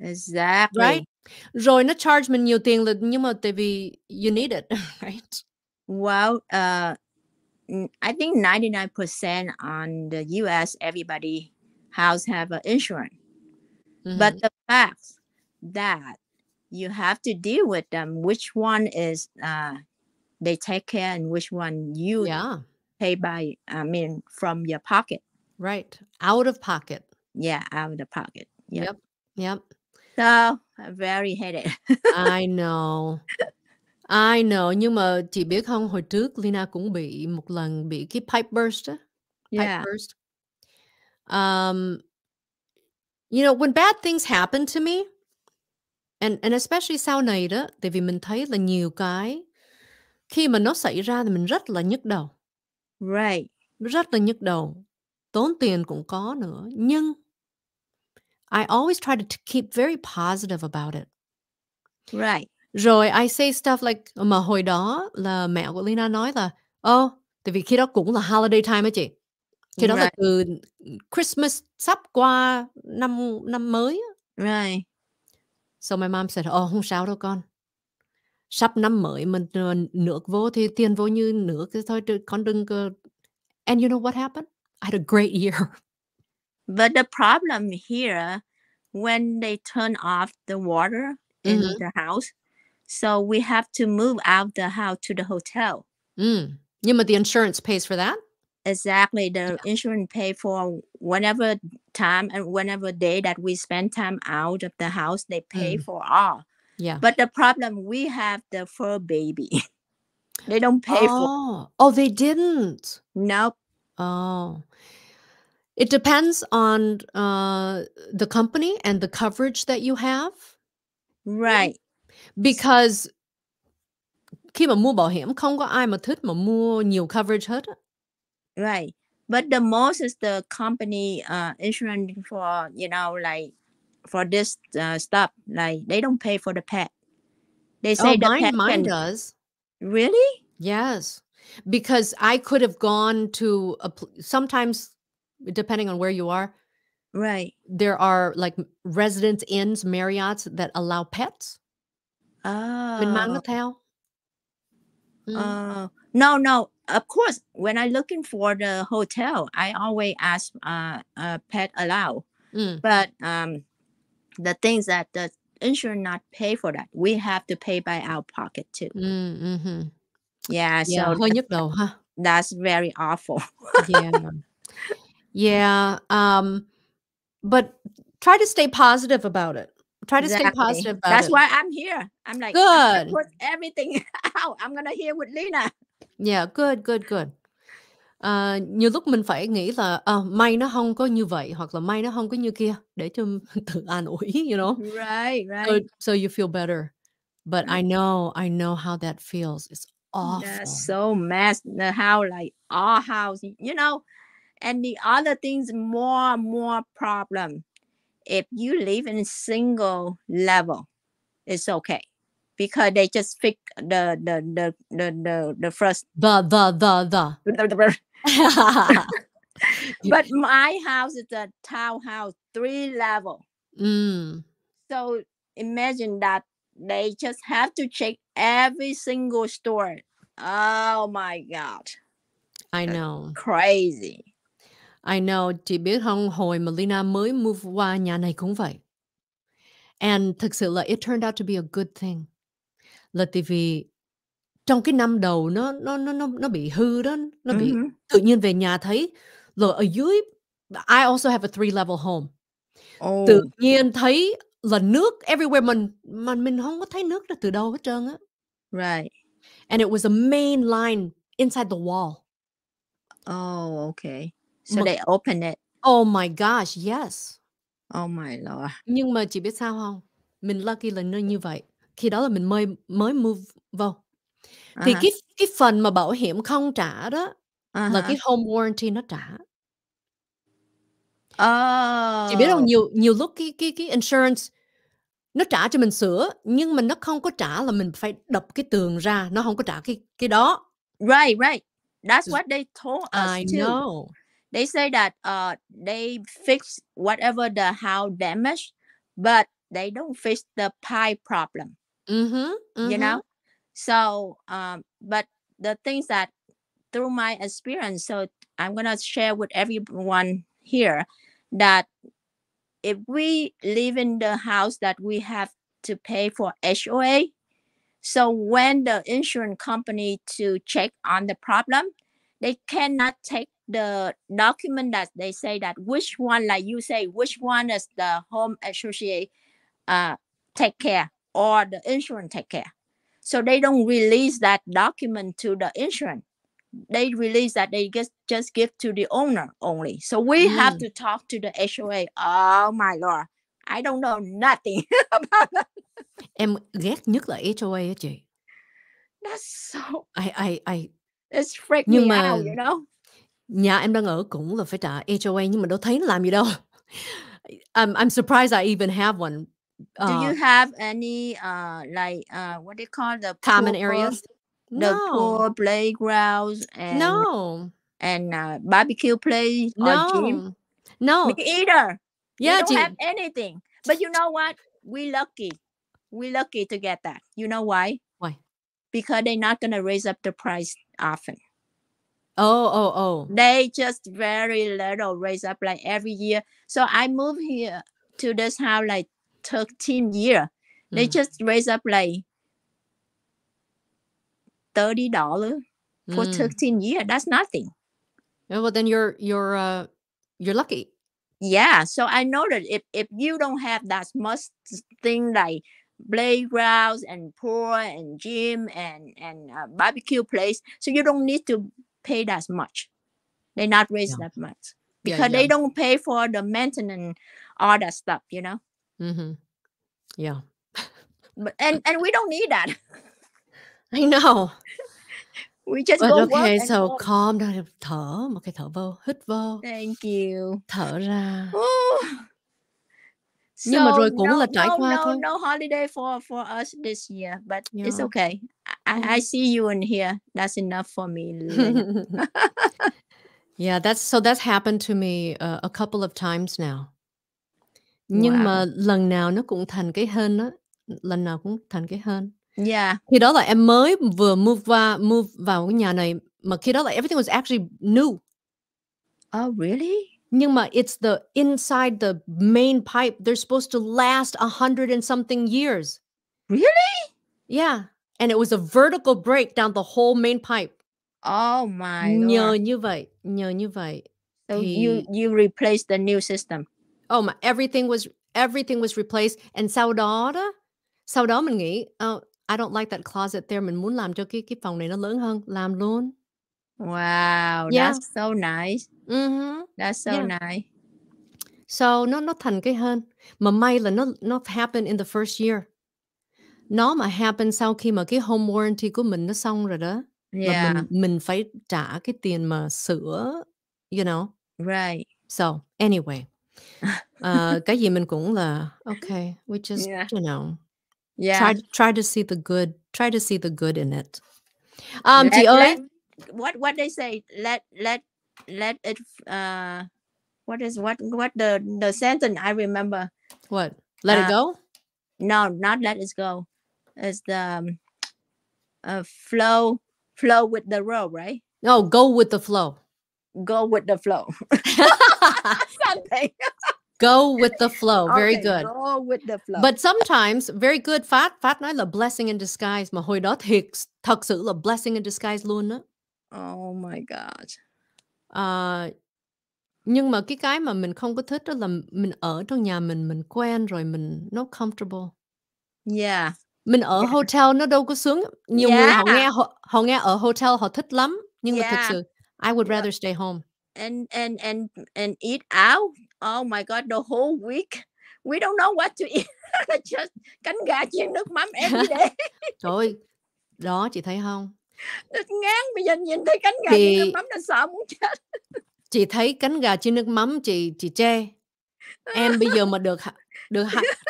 Exactly. Right? Rồi nó charge mình nhiều tiền là nhưng mà tại vì you need it, right? Well, I think 99% on the US everybody house have an insurance, but the facts that you have to deal with them, which one is they take care and which one you pay by, I mean, from your pocket. Right. Out of pocket. Yeah, out of the pocket. Yep. So I very hate it. I know. I know, nhưng mà chị biết không, hồi trước Lina cũng bị một lần bị cái pipe burst. Pipe burst. You know, when bad things happen to me, and especially sau này đó, tại vì mình thấy là nhiều cái khi mà nó xảy ra thì mình rất là nhức đầu. Right. Rất là nhức đầu. Tốn tiền cũng có nữa. Nhưng I always try to keep very positive about it. Right. Rồi I say stuff like, mà hồi đó là mẹ của Lina nói là tại vì khi đó cũng là holiday time á chị. Khi đó là từ Christmas sắp qua năm mới. Right. So my mom said, không sao đâu con. Sắp năm mới mình nước vô thì tiền vô như nước thôi con đừng. And you know what happened? I had a great year. But the problem here, when they turn off the water in the house, so we have to move out the house to the hotel. Nhưng mà the insurance pays for that? Exactly. The insurance pays for whenever time and whenever day that we spend time out of the house, they pay for all. Yeah. But the problem, we have the fur baby. They don't pay for. Oh, they didn't? Nope. Oh. It depends on the company and the coverage that you have. Right. Because khi mà mua bảo hiểm không có ai mà thích mà mua nhiều coverage hết. Right. But the most is the company insurance for, you know, like for this stuff. Like they don't pay for the pet. They say the pet. Mine does. Really? Yes. Because I could have gone to sometimes, depending on where you are. Right. There are like residence inns, Marriotts that allow pets. Mình mang nó theo. No. Of course, when I'm looking for the hotel, I always ask a pet allowed. But the things that the insurance not pay for that, we have to pay by our pocket too. Yeah, so hơi nhức đầu, huh? That's very awful. Yeah. But try to stay positive about it. Try to stay positive about it. That's why I'm here. I'm like, good. Put everything out. I'm gonna hear with Lina. Yeah, good. Nhiều lúc mình phải nghĩ là may nó không có như vậy hoặc là may nó không có như kia để cho tự an ủi, you know. Right. So you feel better. But I know how that feels. It's awful. That's so messed. How like our house, you know. And the other things, more and more problem. If you live in a single level, it's okay. Because they just fix the first But my house is a townhouse, 3 level. So imagine that they just have to check every single store. Oh my God. I know. That's crazy. I know. Chị biết không, hồi mà Lina mới move qua nhà này cũng vậy. And thực sự là it turned out to be a good thing. Là tại vì trong cái năm đầu nó bị hư đó, nó bị tự nhiên về nhà thấy là ở dưới. I also have a 3 level home. Tự nhiên thấy là nước everywhere mình không có thấy nước ra từ đâu hết trơn á. Right. And it was a main line inside the wall. Oh, okay. So they opened it. Oh my gosh, yes. Oh my Lord. Nhưng mà chị biết sao không? Mình lucky là nơi như vậy. Khi đó là mình mới move vô. Thì cái phần mà bảo hiểm không trả đó là cái home warranty nó trả. Chị biết không, nhiều lúc cái insurance nó trả cho mình sửa nhưng mà nó không có trả là mình phải đập cái tường ra, nó không có trả cái đó. Right. That's what they told us too. They say that they fix whatever the house damaged, but they don't fix the pipe problem. You know? So, but the things that through my experience, so I'm going to share with everyone here that if we live in the house that we have to pay for HOA, so when the insurance company to check on the problem, they cannot take the document that they say that which one, like you say, which one is the home associate take care or the insurance take care. So they don't release that document to the insurance. They release that they just give to the owner only. So we have to talk to the HOA. Oh my Lord, I don't know nothing about that. Em ghét nhất là HOA á chị. That's so... It's freaking me out, you know. Nhà em đang ở cũng là phải trả HOA nhưng mà đâu thấy nó làm gì đâu. I'm surprised I even have one. Do you have any what do you call the common areas? The pool playgrounds and barbecue place or gym? No, me either. Yeah, we don't have anything. But you know what? We lucky. We lucky to get that. You know why? Why? Because they're not gonna raise up the price often. They just very little raise up like every year. So I moved here to this house like 13 years. They just raise up like $30 for 13 years. That's nothing. Yeah, well, then you're lucky. Yeah. So I know that if you don't have that much thing like playgrounds and pool and gym and barbecue place, so you don't need to pay that much. They not raise that much because they don't pay for the maintenance, all that stuff, you know. Yeah. But and we don't need that. I know. We just go work. So work. Calm down. Thở một cái, thở vô, hít vô. Thank you. Thở ra. So nhưng mà rồi cũng là trải qua thôi. No holiday for us this year, but it's okay. I see you in here. That's enough for me. Yeah, that's happened to me a couple of times now. Nhưng mà lần nào nó cũng thành cái hên á, lần nào cũng thành cái hên. Yeah. Khi đó là em mới vừa move vào cái nhà này mà khi đó là everything was actually new. Oh really? Nhưng mà it's the inside the main pipe. They're supposed to last 100 and something years. Really? Yeah. And it was a vertical break down the whole main pipe. Oh my Lord. Nhờ như vậy. So thì... you replaced the new system. Oh my, everything was replaced. And sau đó mình nghĩ, oh, I don't like that closet there. Mình muốn làm cho cái phòng này nó lớn hơn, làm luôn. Wow, that's so nice. That's so nice. So nó thành cái hơn. Mà may là nó happen in the first year. Nó mà happen sau khi mà cái home warranty của mình nó xong rồi đó. Yeah. Mà mình phải trả cái tiền mà sửa, you know. Right. So anyway. Cái gì mình cũng là okay, we just you know, try to see the good, in it. Chị ơi, what they say, let it what the sentence I remember. What? Let it go? No, not let it go. It's the flow with the row, right? No, go with the flow. Go with the flow. Go with the flow. Very good. Go with the flow. But sometimes, very good, Phát nói là blessing in disguise. Mà hồi đó thật sự là blessing in disguise luôn đó. Oh my God. Nhưng mà cái mà mình không có thích đó là mình ở trong nhà mình quen rồi, mình not comfortable. Yeah. Mình ở hotel nó đâu có sướng. Nhiều người họ nghe ở hotel họ thích lắm. Nhưng mà thật sự, I would rather stay home. And eat out. Oh my God, the whole week we don't know what to eat. Just cánh gà chiên nước mắm every day. Trời, đó chị thấy không? Ngán, bây giờ nhìn thấy cánh gà chiên nước mắm là sợ muốn chết. Chị thấy cánh gà chiên nước mắm chị chê. Em bây giờ mà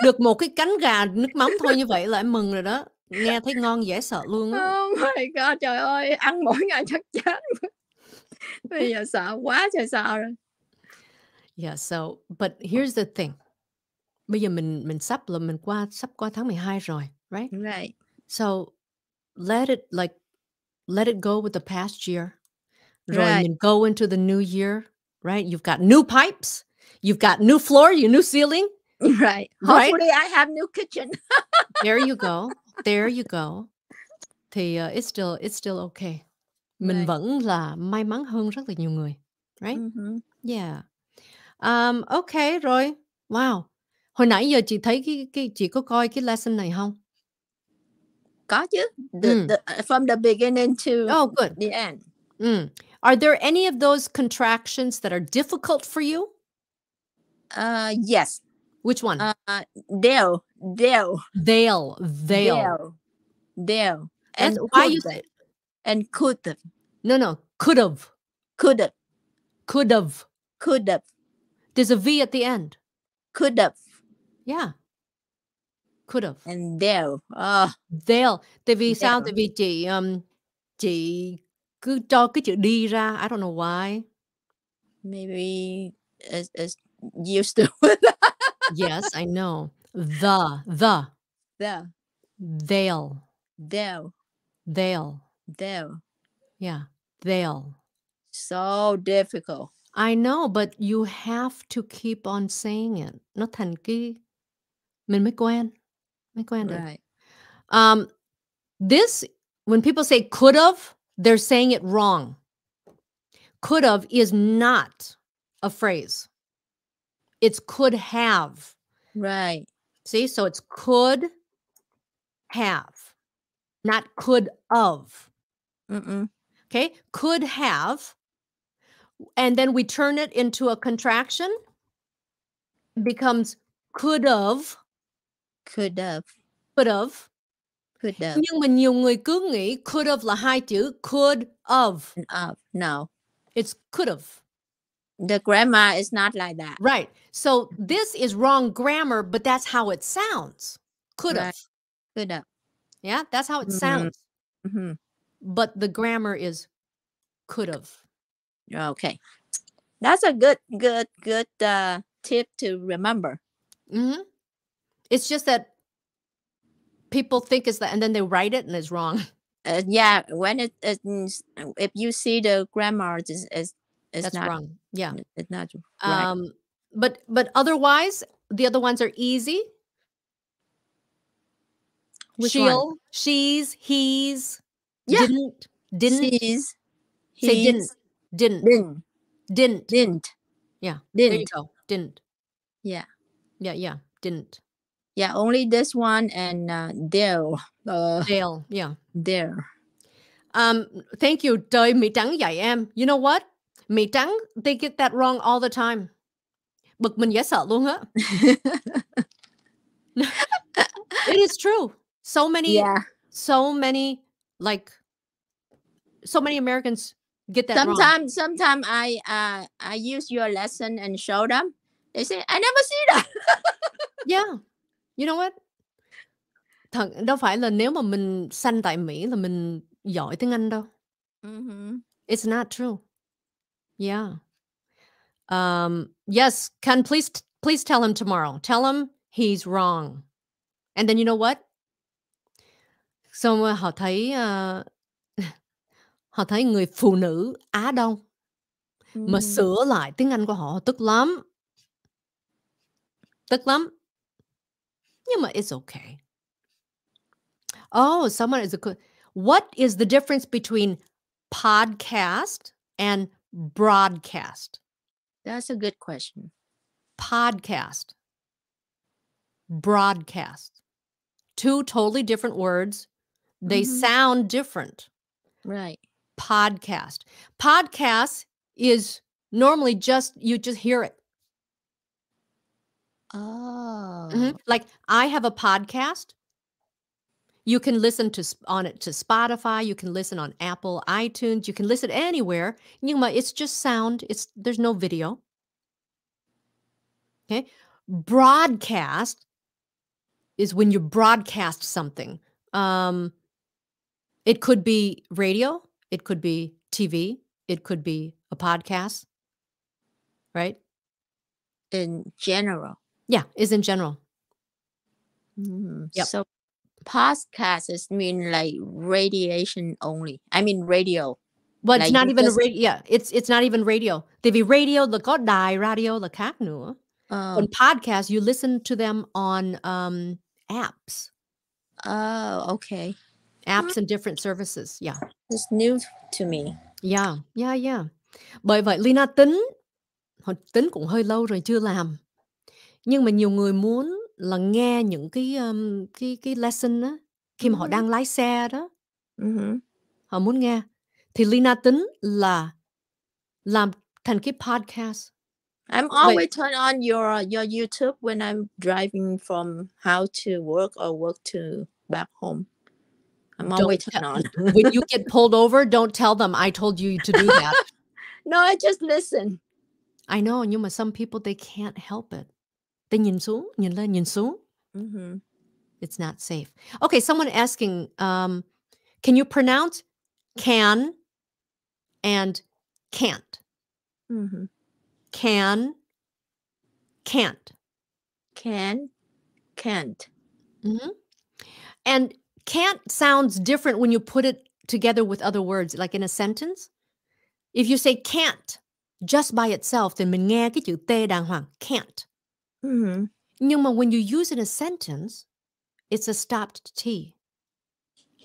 được một cái cánh gà nước mắm thôi như vậy là em mừng rồi đó. Nghe thấy ngon dễ sợ luôn đó. Oh my God, trời ơi, ăn mỗi ngày chắc chết. Bây giờ sợ quá trời sợ rồi. Yeah, so, but here's the thing. Bây giờ mình sắp là mình sắp qua tháng 12 rồi, right? Right. So, let it go with the past year. Rồi mình go into the new year, right? You've got new pipes, you've got new floor, your new ceiling. Right. Hopefully I have new kitchen. There you go. There you go. Thì it's still okay. Mình vẫn là may mắn hơn rất là nhiều người, right? Yeah. Okay rồi. Wow. Hồi nãy giờ chị thấy chị có coi cái lesson này không? Có chứ. From the beginning to the end. Are there any of those contractions that are difficult for you? Yes. Which one? Dale. And why you say? And could have. No. Could have. There's a V at the end. Could have. Yeah. Could have. And dale. Dale. Tại vì sao? Tại vì chị cứ cho cái chữ đi ra. I don't know why. Maybe it's used to. Yes, I know. The. Dale. Yeah, dale. So difficult. I know, but you have to keep on saying it. Nó thành cái mình mới quen được. Right. This, when people say could have, they're saying it wrong. Could have is not a phrase. It's could have. Right. See, so it's could have, not could of. Okay, could have. And then we turn it into a contraction. Becomes could have. Could have. Nhưng mà nhiều người cứ nghĩ could have là hai chữ could of. No. It's could have. The grammar is not like that. Right. So this is wrong grammar, but that's how it sounds. Could have. Right. Could have. Yeah, that's how it sounds. But the grammar is could have. Okay. That's a good tip to remember. It's just that people think it's that, and then they write it and it's wrong. Yeah, when if you see the grammar, it's not wrong. Yeah, it's not right. But otherwise, the other ones are easy. Which she'll, one? She's, he's, yeah. Didn't, she's, he's, say didn't. Yeah, didn't. There you go. Didn't. Yeah. Didn't. Yeah, only this one and Dale. Yeah. There. Thank you. Trời, Mỹ Trắng dạy em. You know what? Mỹ Trắng, they get that wrong all the time. Bực mình dễ sợ luôn á. It is true. So many Americans get that wrong. Sometimes I use your lesson and show them. They say, I never see that. Yeah. You know what? Thật, đâu phải là nếu mà mình sanh tại Mỹ là mình giỏi tiếng Anh đâu. It's not true. Yeah. Yes, can please tell him tomorrow. Tell him he's wrong. And then you know what? Xong họ thấy người phụ nữ Á Đông mà sửa lại tiếng Anh của họ tức lắm. Nhưng mà it's okay. Oh, someone is a good. What is the difference between podcast and broadcast? That's a good question. Podcast. Broadcast. Two totally different words. They sound different. Right. Podcast. Podcast is normally you just hear it. Oh. Like I have a podcast. You can listen to Spotify. You can listen on Apple iTunes. You can listen anywhere. Nhưng mà it's just sound. There's no video. Okay. Broadcast is when you broadcast something. It could be radio. It could be TV. It could be a podcast. Right? In general. Yeah, is in general. Yep. So podcast is mean like radiation only. I mean radio. But like it's not even a radio. Yeah, it's not even radio. They be radio, the God die radio, the khác nữa. On podcasts, you listen to them on apps. Oh, okay. Apps and different services. Yeah. It's new to me. Yeah. Bởi vậy Lina tính cũng hơi lâu rồi chưa làm. Nhưng mà nhiều người muốn là nghe những cái lesson á khi mà họ đang lái xe đó, họ muốn nghe. Thì Lina tính là làm thành cái podcast. I'm always turn on your YouTube when I'm driving from how to work or work to back home. I'm always turn on. When you get pulled over, don't tell them I told you to do that. No, I just listen. I know, nhưng mà some people, they can't help it. They nhìn xuống, nhìn lên, nhìn xuống. It's not safe. Okay, someone asking, can you pronounce can and can't? Can, can't. Can, can't. And can't sounds different when you put it together with other words, like in a sentence. If you say can't just by itself, then mình nghe cái chữ T đàng hoàng, can't. Nhưng mà when you use it in a sentence, it's a stopped T.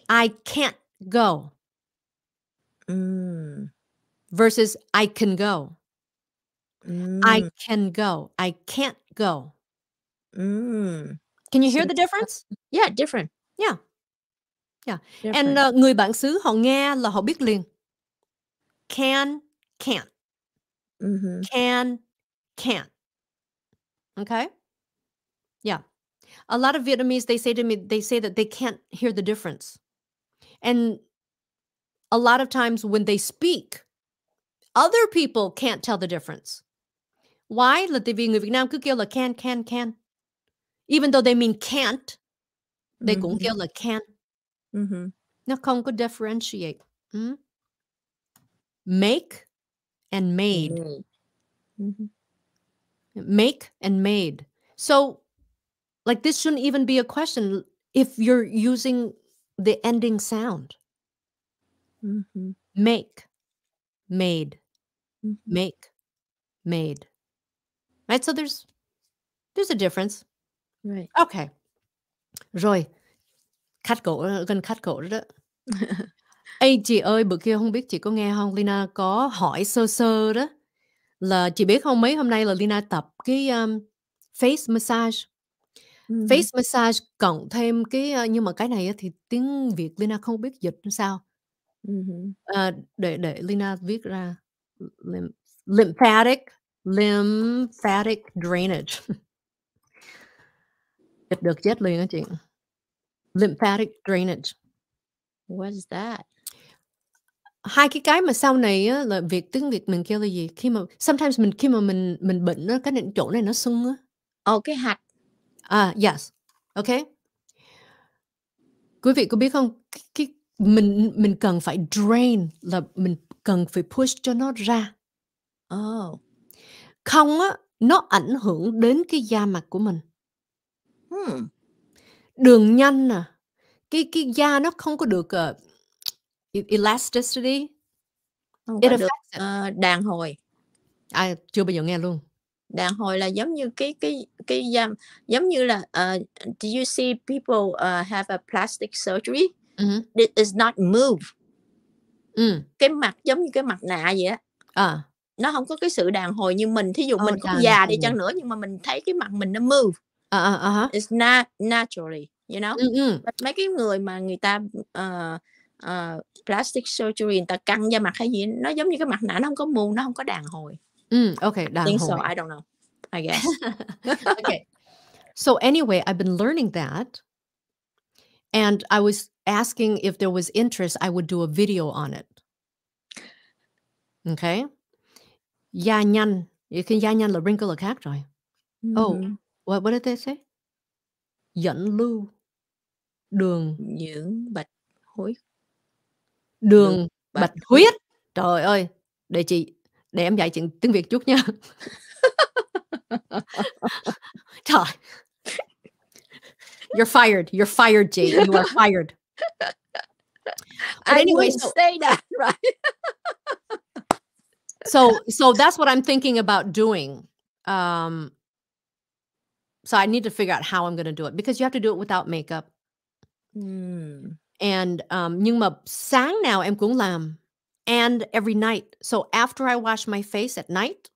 I can't go versus I can go. I can go. I can't go. Can you hear the difference? Yeah, different. Yeah. Yeah. Different. And người bản xứ họ nghe là họ biết liền. Can, can't. Can, can't. Okay? Yeah. A lot of Vietnamese, they say to me, they say that they can't hear the difference. And a lot of times when they speak, other people can't tell the difference. Why? Là tại vì người Việt Nam cứ kêu là can. Even though they mean can't, they cũng kêu là can. Nó không có differentiate. Make and made. Make and made. So, like, this shouldn't even be a question if you're using the ending sound. Make, made, make, made. Right? So there's a difference. Right. Okay. Rồi. Cắt cổ, gần cắt cổ đó. Ê chị ơi, bữa kia không biết chị có nghe không? Lina có hỏi sơ sơ đó. Là chị biết không, mấy hôm nay là Lina tập cái face massage. Face massage cộng thêm cái, nhưng mà cái này thì tiếng Việt Lina không biết dịch sao. Để Lina viết ra lymphatic drainage. Dịch được chết liền đó chị. Lymphatic drainage. What is that? Hai cái mà sau này á, là Việt tiếng Việt mình kêu là gì? Khi mà sometimes mình khi mà mình bệnh á, cái chỗ này nó sưng á. Ồ, cái hạch. À, yes. Okay. Quý vị có biết không? Mình cần phải drain là mình cần phải push cho nó ra. Oh. Không á, nó ảnh hưởng đến cái da mặt của mình. Đường nhanh à. Cái da nó không có được elasticity. Không có được đàn hồi. À, chưa bao giờ nghe luôn. Đàn hồi là giống như cái giống như là do you see people have a plastic surgery? It is not move. Cái mặt giống như cái mặt nạ vậy á. Nó không có cái sự đàn hồi như mình. Thí dụ mình cũng già đi chăng nữa nhưng mà mình thấy cái mặt mình nó move. It's not naturally, you know. Mấy cái người mà người ta plastic surgery, người ta căng da mặt hay gì, nó giống như cái mặt nạ, nó không có move, nó không có đàn hồi. Okay, đàn hồi. So I don't know. I guess. Okay. So anyway, I've been learning that, and I was asking if there was interest, I would do a video on it. Okay. Da nhanh, cái da nhanh là wrinkle là khác rồi. Oh, what did they say? Dẫn lưu, đường những bạch huyết. Đường bạch huyết. Trời ơi, để chị, để em dạy chuyện tiếng Việt chút nha. Trời. You're fired, Jay. You are fired. But anyway, so, say that, right? so that's what I'm thinking about doing. So I need to figure out how I'm going to do it because you have to do it without makeup. And nhưng mà sáng nào em cũng làm, and every night. So after I wash my face at night,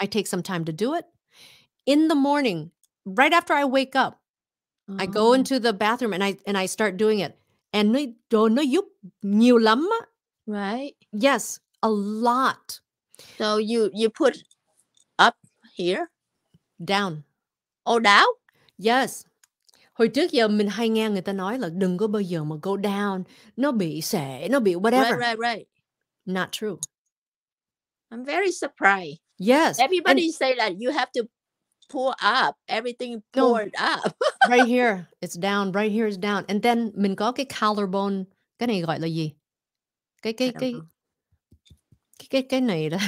I take some time to do it. In the morning, right after I wake up, I go into the bathroom and I start doing it. And nó giúp nhiều lắm. Right? Yes, a lot. So you put up here? Down. Oh, down? Yes. Hồi trước giờ mình hay nghe người ta nói là đừng có bao giờ mà go down, nó bị sệ, nó bị whatever. Right, right, right. Not true. I'm very surprised. Yes. Everybody say that you have to pour up, everything poured up. Right here, it's down, right here is down. And then mình có cái collarbone, cái này gọi là gì? Cái này đó.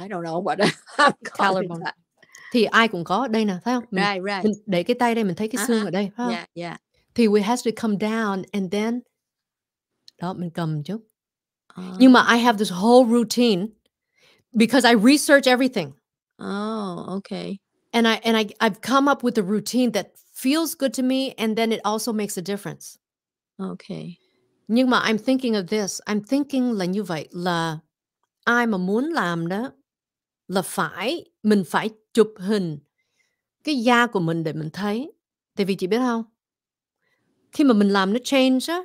I don't know what I'm collarbone. That. Thì ai cũng có, đây nè, thấy không? Mình, right, right. Mình để cái tay đây, mình thấy cái xương ở đây. Thấy yeah, yeah. Thì we have to come down and then, đó, mình cầm chút. Nhưng mà I have this whole routine because I research everything. Oh, okay. And I've come up with a routine that feels good to me, and then it also makes a difference. Okay. Nhưng mà I'm thinking of this. I'm thinking là như vậy, là ai mà muốn làm đó là mình phải chụp hình cái da của mình để mình thấy. Tại vì chị biết không? Khi mà mình làm nó change á,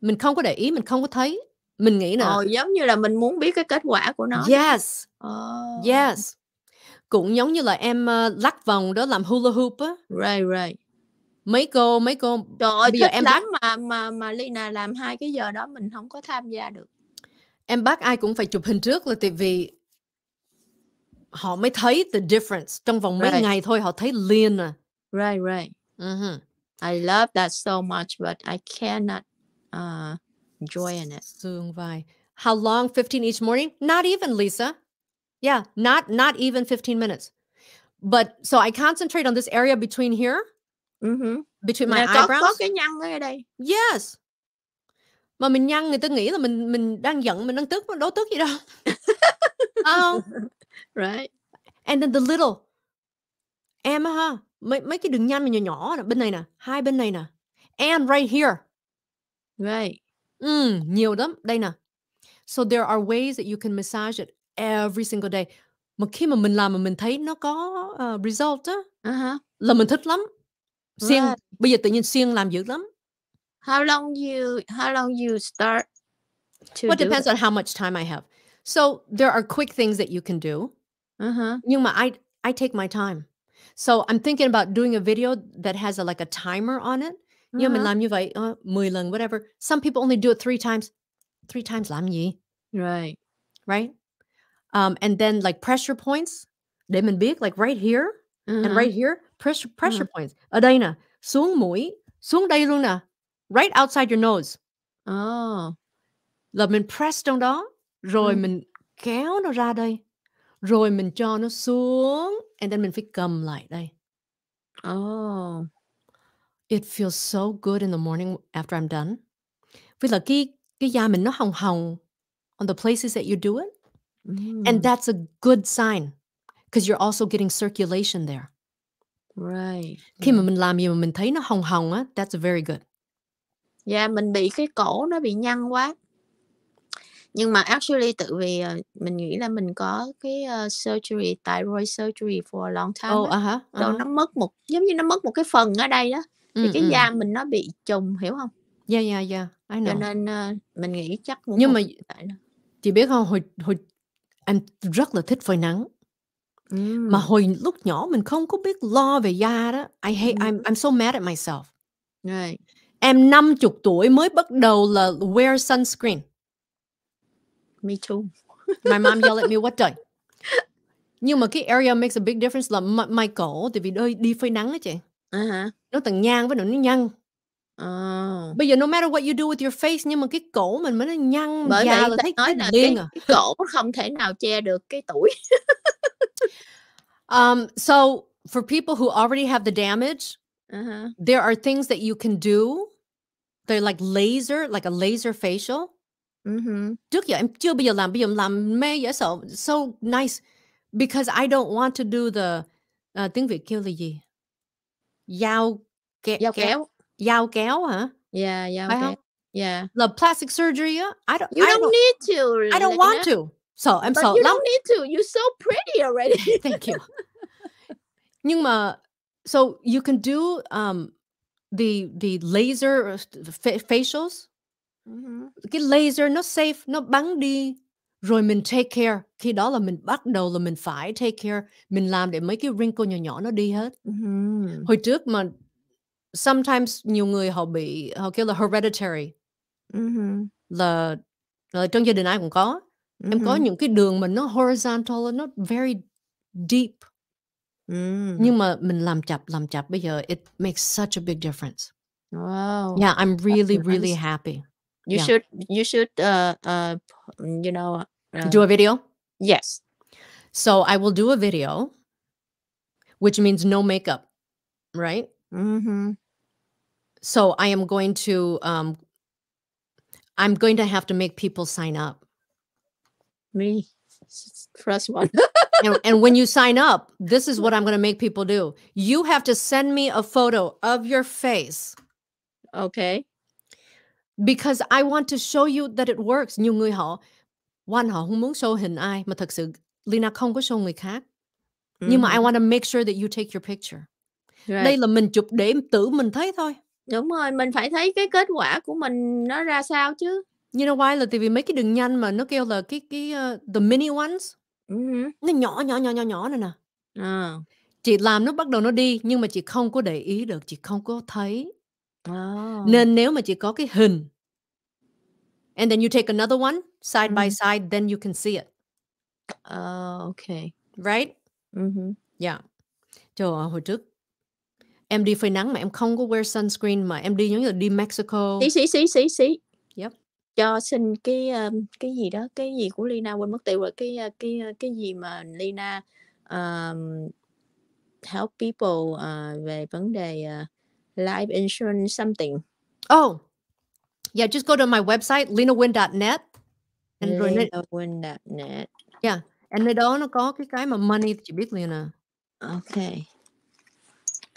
mình không có để ý, mình không có thấy. Mình nghĩ là giống như là mình muốn biết cái kết quả của nó. Yes. Oh. Yes. Cũng giống như là em lắc vòng đó, làm hula hoop á. Right, right. Mấy cô. Trời, bây giờ em lắm bắt... mà Lina làm hai cái giờ đó mình không có tham gia được. Em bắt ai cũng phải chụp hình trước là tại vì họ mới thấy the difference. Trong vòng mấy ngày thôi họ thấy liền à. Right, right. I love that so much, but I cannot join it. Xương vai. How long? 15 each morning? Not even, Lisa. Yeah, not even 15 minutes. But so I concentrate on this area between here, between my eyebrows. Có cái nhăn ở đây. Yes. Mà mình nhăn người ta nghĩ là mình đang giận, mình đang tức, mình đâu tức gì đâu. Right. And then the little. Em ha, mấy cái đường nhăn mà nhỏ nhỏ nè, bên này nè, hai bên này nè. And right here. Right. Nhiều lắm, đây nè. So there are ways that you can massage it every single day. Mà khi mà mình làm mà mình thấy nó có result á, là mình thích lắm. Siêng, bây giờ tự nhiên siêng làm dữ lắm. How long you start to Well, depends on how much time I have. So there are quick things that you can do. Nhưng mà I take my time. So I'm thinking about doing a video that has like a timer on it. Nhưng mà mình làm như vậy 10 lần whatever. Some people only do it 3 times. 3 times làm gì? Right. Right? And then like pressure points. Để mình biết like right here and right here, pressure points. Ở đây nè, xuống mũi, xuống đây luôn nè. Right outside your nose. Là mình press trong đó, rồi mình kéo nó ra đây, rồi mình cho nó xuống, and then mình phải cầm lại đây. It feels so good in the morning after I'm done. Vì là cái da mình nó hồng hồng on the places that you do it. And that's a good sign because you're also getting circulation there. Right. Khi mà mình làm gì mà mình thấy nó hồng hồng á, that's very good. Yeah, mình bị cái cổ nó bị nhăn quá. Nhưng mà actually tự vì mình nghĩ là mình có cái surgery, thyroid surgery for a long time. Rồi nó mất một, giống như nó mất một cái phần ở đây đó. Thì cái da mình nó bị trùng, hiểu không? Yeah, yeah, yeah. I know. Cho nên mình nghĩ chắc... Nhưng mà chị biết không, hồi em rất là thích phơi nắng. Mà hồi lúc nhỏ mình không có biết lo về da đó. I hate, I'm so mad at myself. Right. Em 50 tuổi mới bắt đầu là wear sunscreen. Me too. My mom yelled at me, what the? Nhưng mà cái area makes a big difference là my cổ, tại vì đi phơi nắng á chị. Nó tầng nhang với nó nhăn. Bây giờ no matter what you do with your face, nhưng mà cái cổ mình mới nó nhăn. Bởi vậy là nói là cái cổ không thể nào che được cái tuổi. So for people who already have the damage, there are things that you can do. They're like laser, like a laser facial. Trước giờ em chưa bao giờ làm, bây giờ làm mê dễ sợ. So nice because I don't want to do the tiếng Việt kêu là gì? Dao kéo. Dao kéo hả? Yeah, dao kéo. Yeah. The plastic surgery. I don't need to. I don't want to. So I'm so. You don't need to. You're so pretty already. Thank you. Nhưng mà So you can do the laser facials. Uh-huh. Cái laser nó safe, nó bắn đi. Rồi mình take care. Khi đó là mình bắt đầu là mình phải take care. Mình làm để mấy cái wrinkle nhỏ nhỏ nó đi hết. Uh-huh. Hồi trước mà sometimes nhiều người họ kêu là hereditary. Uh-huh. Là trong gia đình ai cũng có. Uh-huh. Em có những cái đường mà nó horizontal, nó very deep. Mm. Nhưng mà mình làm chập bây giờ it makes such a big difference. Wow. Yeah, I'm really nice. Really happy. You yeah. should do a video? Yes. So I will do a video, which means no makeup, right? Mm-hmm. So I am going to have to make people sign up. Me. First one. and when you sign up, this is what I'm going to make people do. You have to send me a photo of your face. Okay. Because I want to show you that it works. Nhiều người họ không muốn show hình ai, mà thật sự Lina không có show người khác. Mm-hmm. Nhưng mà I want to make sure that you take your picture. Right. Đây là mình chụp để tự mình thấy thôi. Đúng rồi, mình phải thấy cái kết quả của mình nó ra sao chứ. You know why? Là tại vì mấy cái đường nhanh mà nó kêu là cái the mini ones. Mm-hmm. Nó nhỏ này nè. À. Chị làm nó bắt đầu nó đi, nhưng mà chị không có để ý được, chị không có thấy. À. Nên nếu mà chị có cái hình, and then you take another one side mm-hmm. by side, then you can see it. Okay. Right? Mm-hmm. Yeah. Trời ơi, hồi trước em đi phơi nắng mà em không có wear sunscreen, mà em đi giống như là đi Mexico. Xí. Yep. Cho xin cái gì đó, cái gì của Lina quên mất tiêu rồi, cái gì mà Lina help people về vấn đề life insurance something. Oh. Yeah, just go to my website lenawin.net. lenawin.net. Yeah, and nơi đó nó có cái mà money, chị biết Lina. Okay.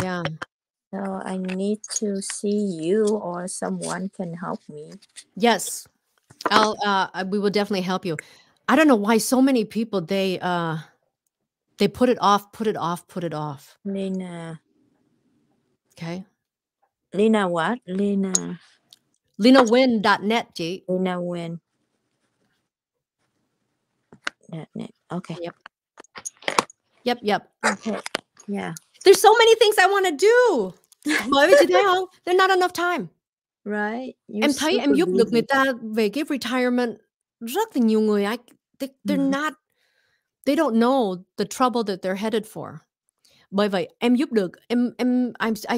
Yeah. So I need to see you, or someone can help me. Yes, we will definitely help you. I don't know why so many people they put it off. Lina. Okay. Lina what? Lina. LinaWin.net, G. LinaWin.net. Okay. Yep. Okay. Yeah. There's so many things I want to do. There's not enough time. Right. You're em thấy em giúp được người ta về cái retirement. Rất là nhiều người they're not, they don't know the trouble that they're headed for. Bởi vậy em giúp được, I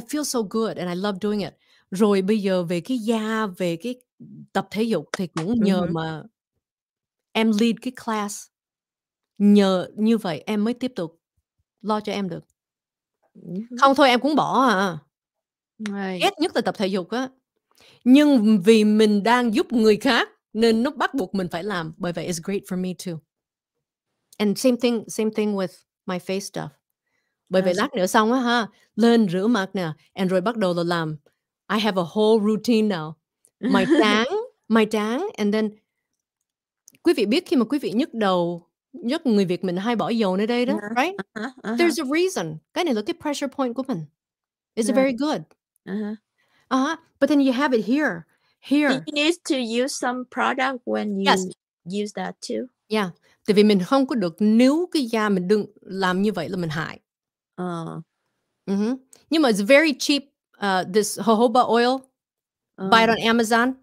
feel so good and I love doing it. Rồi bây giờ về cái da, về cái tập thể dục thì cũng nhờ mà em lead cái class. Nhờ như vậy em mới tiếp tục lo cho em được. Không thôi em cũng bỏ à. Ghét nhất là tập thể dục á. Nhưng vì mình đang giúp người khác nên nó bắt buộc mình phải làm. Bởi vậy it's great for me too. And same thing with my face stuff. Bởi vậy lát nữa xong á ha, lên rửa mặt nè, and rồi bắt đầu là làm. I have a whole routine now. Mày tráng and then quý vị biết khi mà quý vị nhức đầu, nhất người Việt mình hay bỏ dầu nơi đây đó, right? There's a reason. Cái này là cái pressure point của mình. It's very good. But then you have it here. You need to use some product when you use that too. Yeah. Tại vì mình không có được níu cái da, mình đừng làm như vậy là mình hại. Nhưng mà it's very cheap. This jojoba oil. Buy it on Amazon.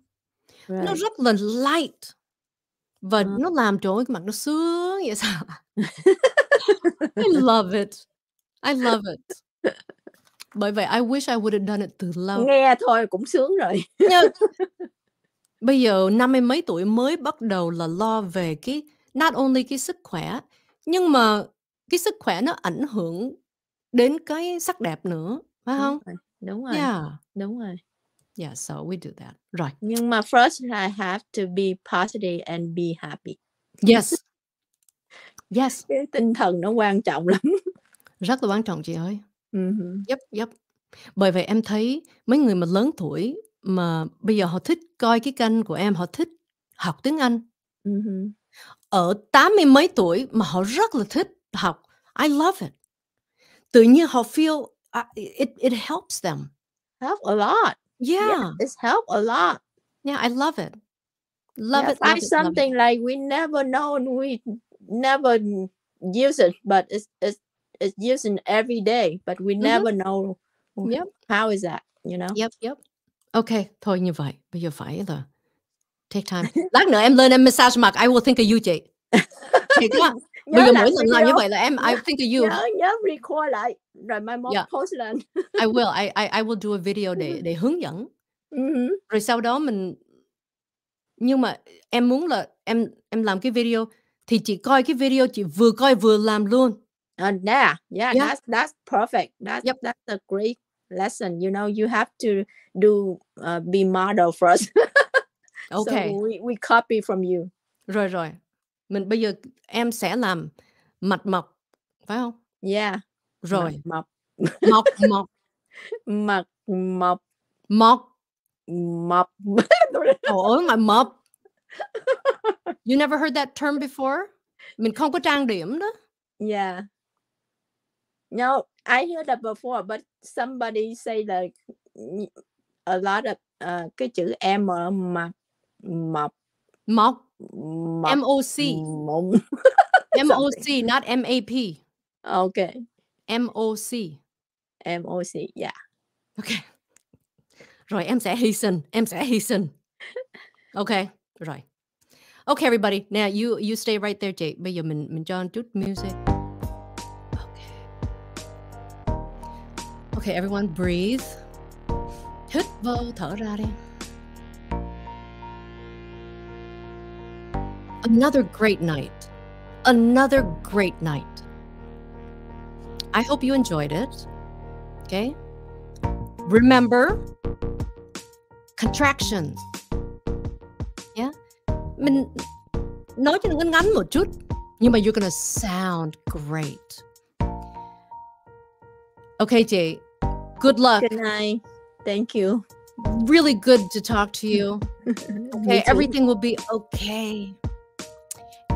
Right. Nó rất là light. Và nó làm cho cái mặt nó sướng vậy sao? I love it. Bởi vậy I wish I would have done it từ lâu. Nghe thôi cũng sướng rồi. Bây giờ 50 mấy tuổi mới bắt đầu là lo về cái not only cái sức khỏe, nhưng mà cái sức khỏe nó ảnh hưởng đến cái sắc đẹp nữa, phải không? Đúng rồi. Yeah. Đúng rồi. Yeah, so we do that. Right. Nhưng mà first I have to be positive and be happy. Yes. Cái tinh thần nó quan trọng lắm. Rất là quan trọng chị ơi. Yep. Bởi vậy em thấy mấy người mà lớn tuổi mà bây giờ họ thích coi cái kênh của em, họ thích học tiếng Anh. Ở 80 mấy tuổi mà họ rất là thích học. I love it. Tự nhiên họ feel it helps them. Help a lot. Yeah. It's helped a lot. Yeah, I love it. Love it. Like we never know and we never use it, but it's using every day, but we never know how is that, you know? Okay, thôi như vậy. Bây giờ phải là take time. Lát nữa em lên em massage mặt, I will think of you, chị. Thiệt quá. Bây giờ mỗi lần làm như vậy là em, I think of you. Nhớ record lại, rồi mai mốt post lên. I will, I will do a video để hướng dẫn. Rồi sau đó mình, nhưng mà em muốn là em làm cái video, thì chị coi cái video, chị vừa coi vừa làm luôn. That's perfect. That's a great lesson. You know, you have to do be model first. Okay. So we copy from you. Rồi. Mình bây giờ em sẽ làm mặt mộc, phải không? Yeah. Rồi. Mặt mộc. Ôi mà mộc. You never heard that term before? Mình không có trang điểm đó. Yeah. No, I heard that before, but somebody say like a lot of cái chữ M ở mặt mộc. Mọc. M-O-C. M-O-C, not M-A-P. Okay. M-O-C. M-O-C, yeah. Okay. Rồi, em sẽ hy sinh. Em sẽ hy sinh. Okay, rồi. Okay, everybody. Now, you stay right there, chị. Bây giờ mình cho một chút music. Okay. Okay, everyone, breathe. Hít vô, thở ra đi. Another great night. Another great night. I hope you enjoyed it. Okay? Remember contractions. Yeah? Mình nói cho nó ngắn một chút, nhưng mà you're gonna sound great. Okay, Jay. Good luck. Good night. Thank you. Really good to talk to you. Okay, everything will be okay.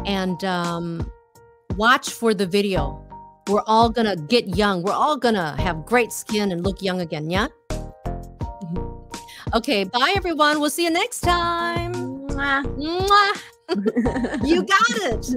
And watch for the video. We're all gonna get young. We're all gonna have great skin and look young again, yeah? Okay, bye everyone. We'll see you next time. Mwah. Mwah. You got it.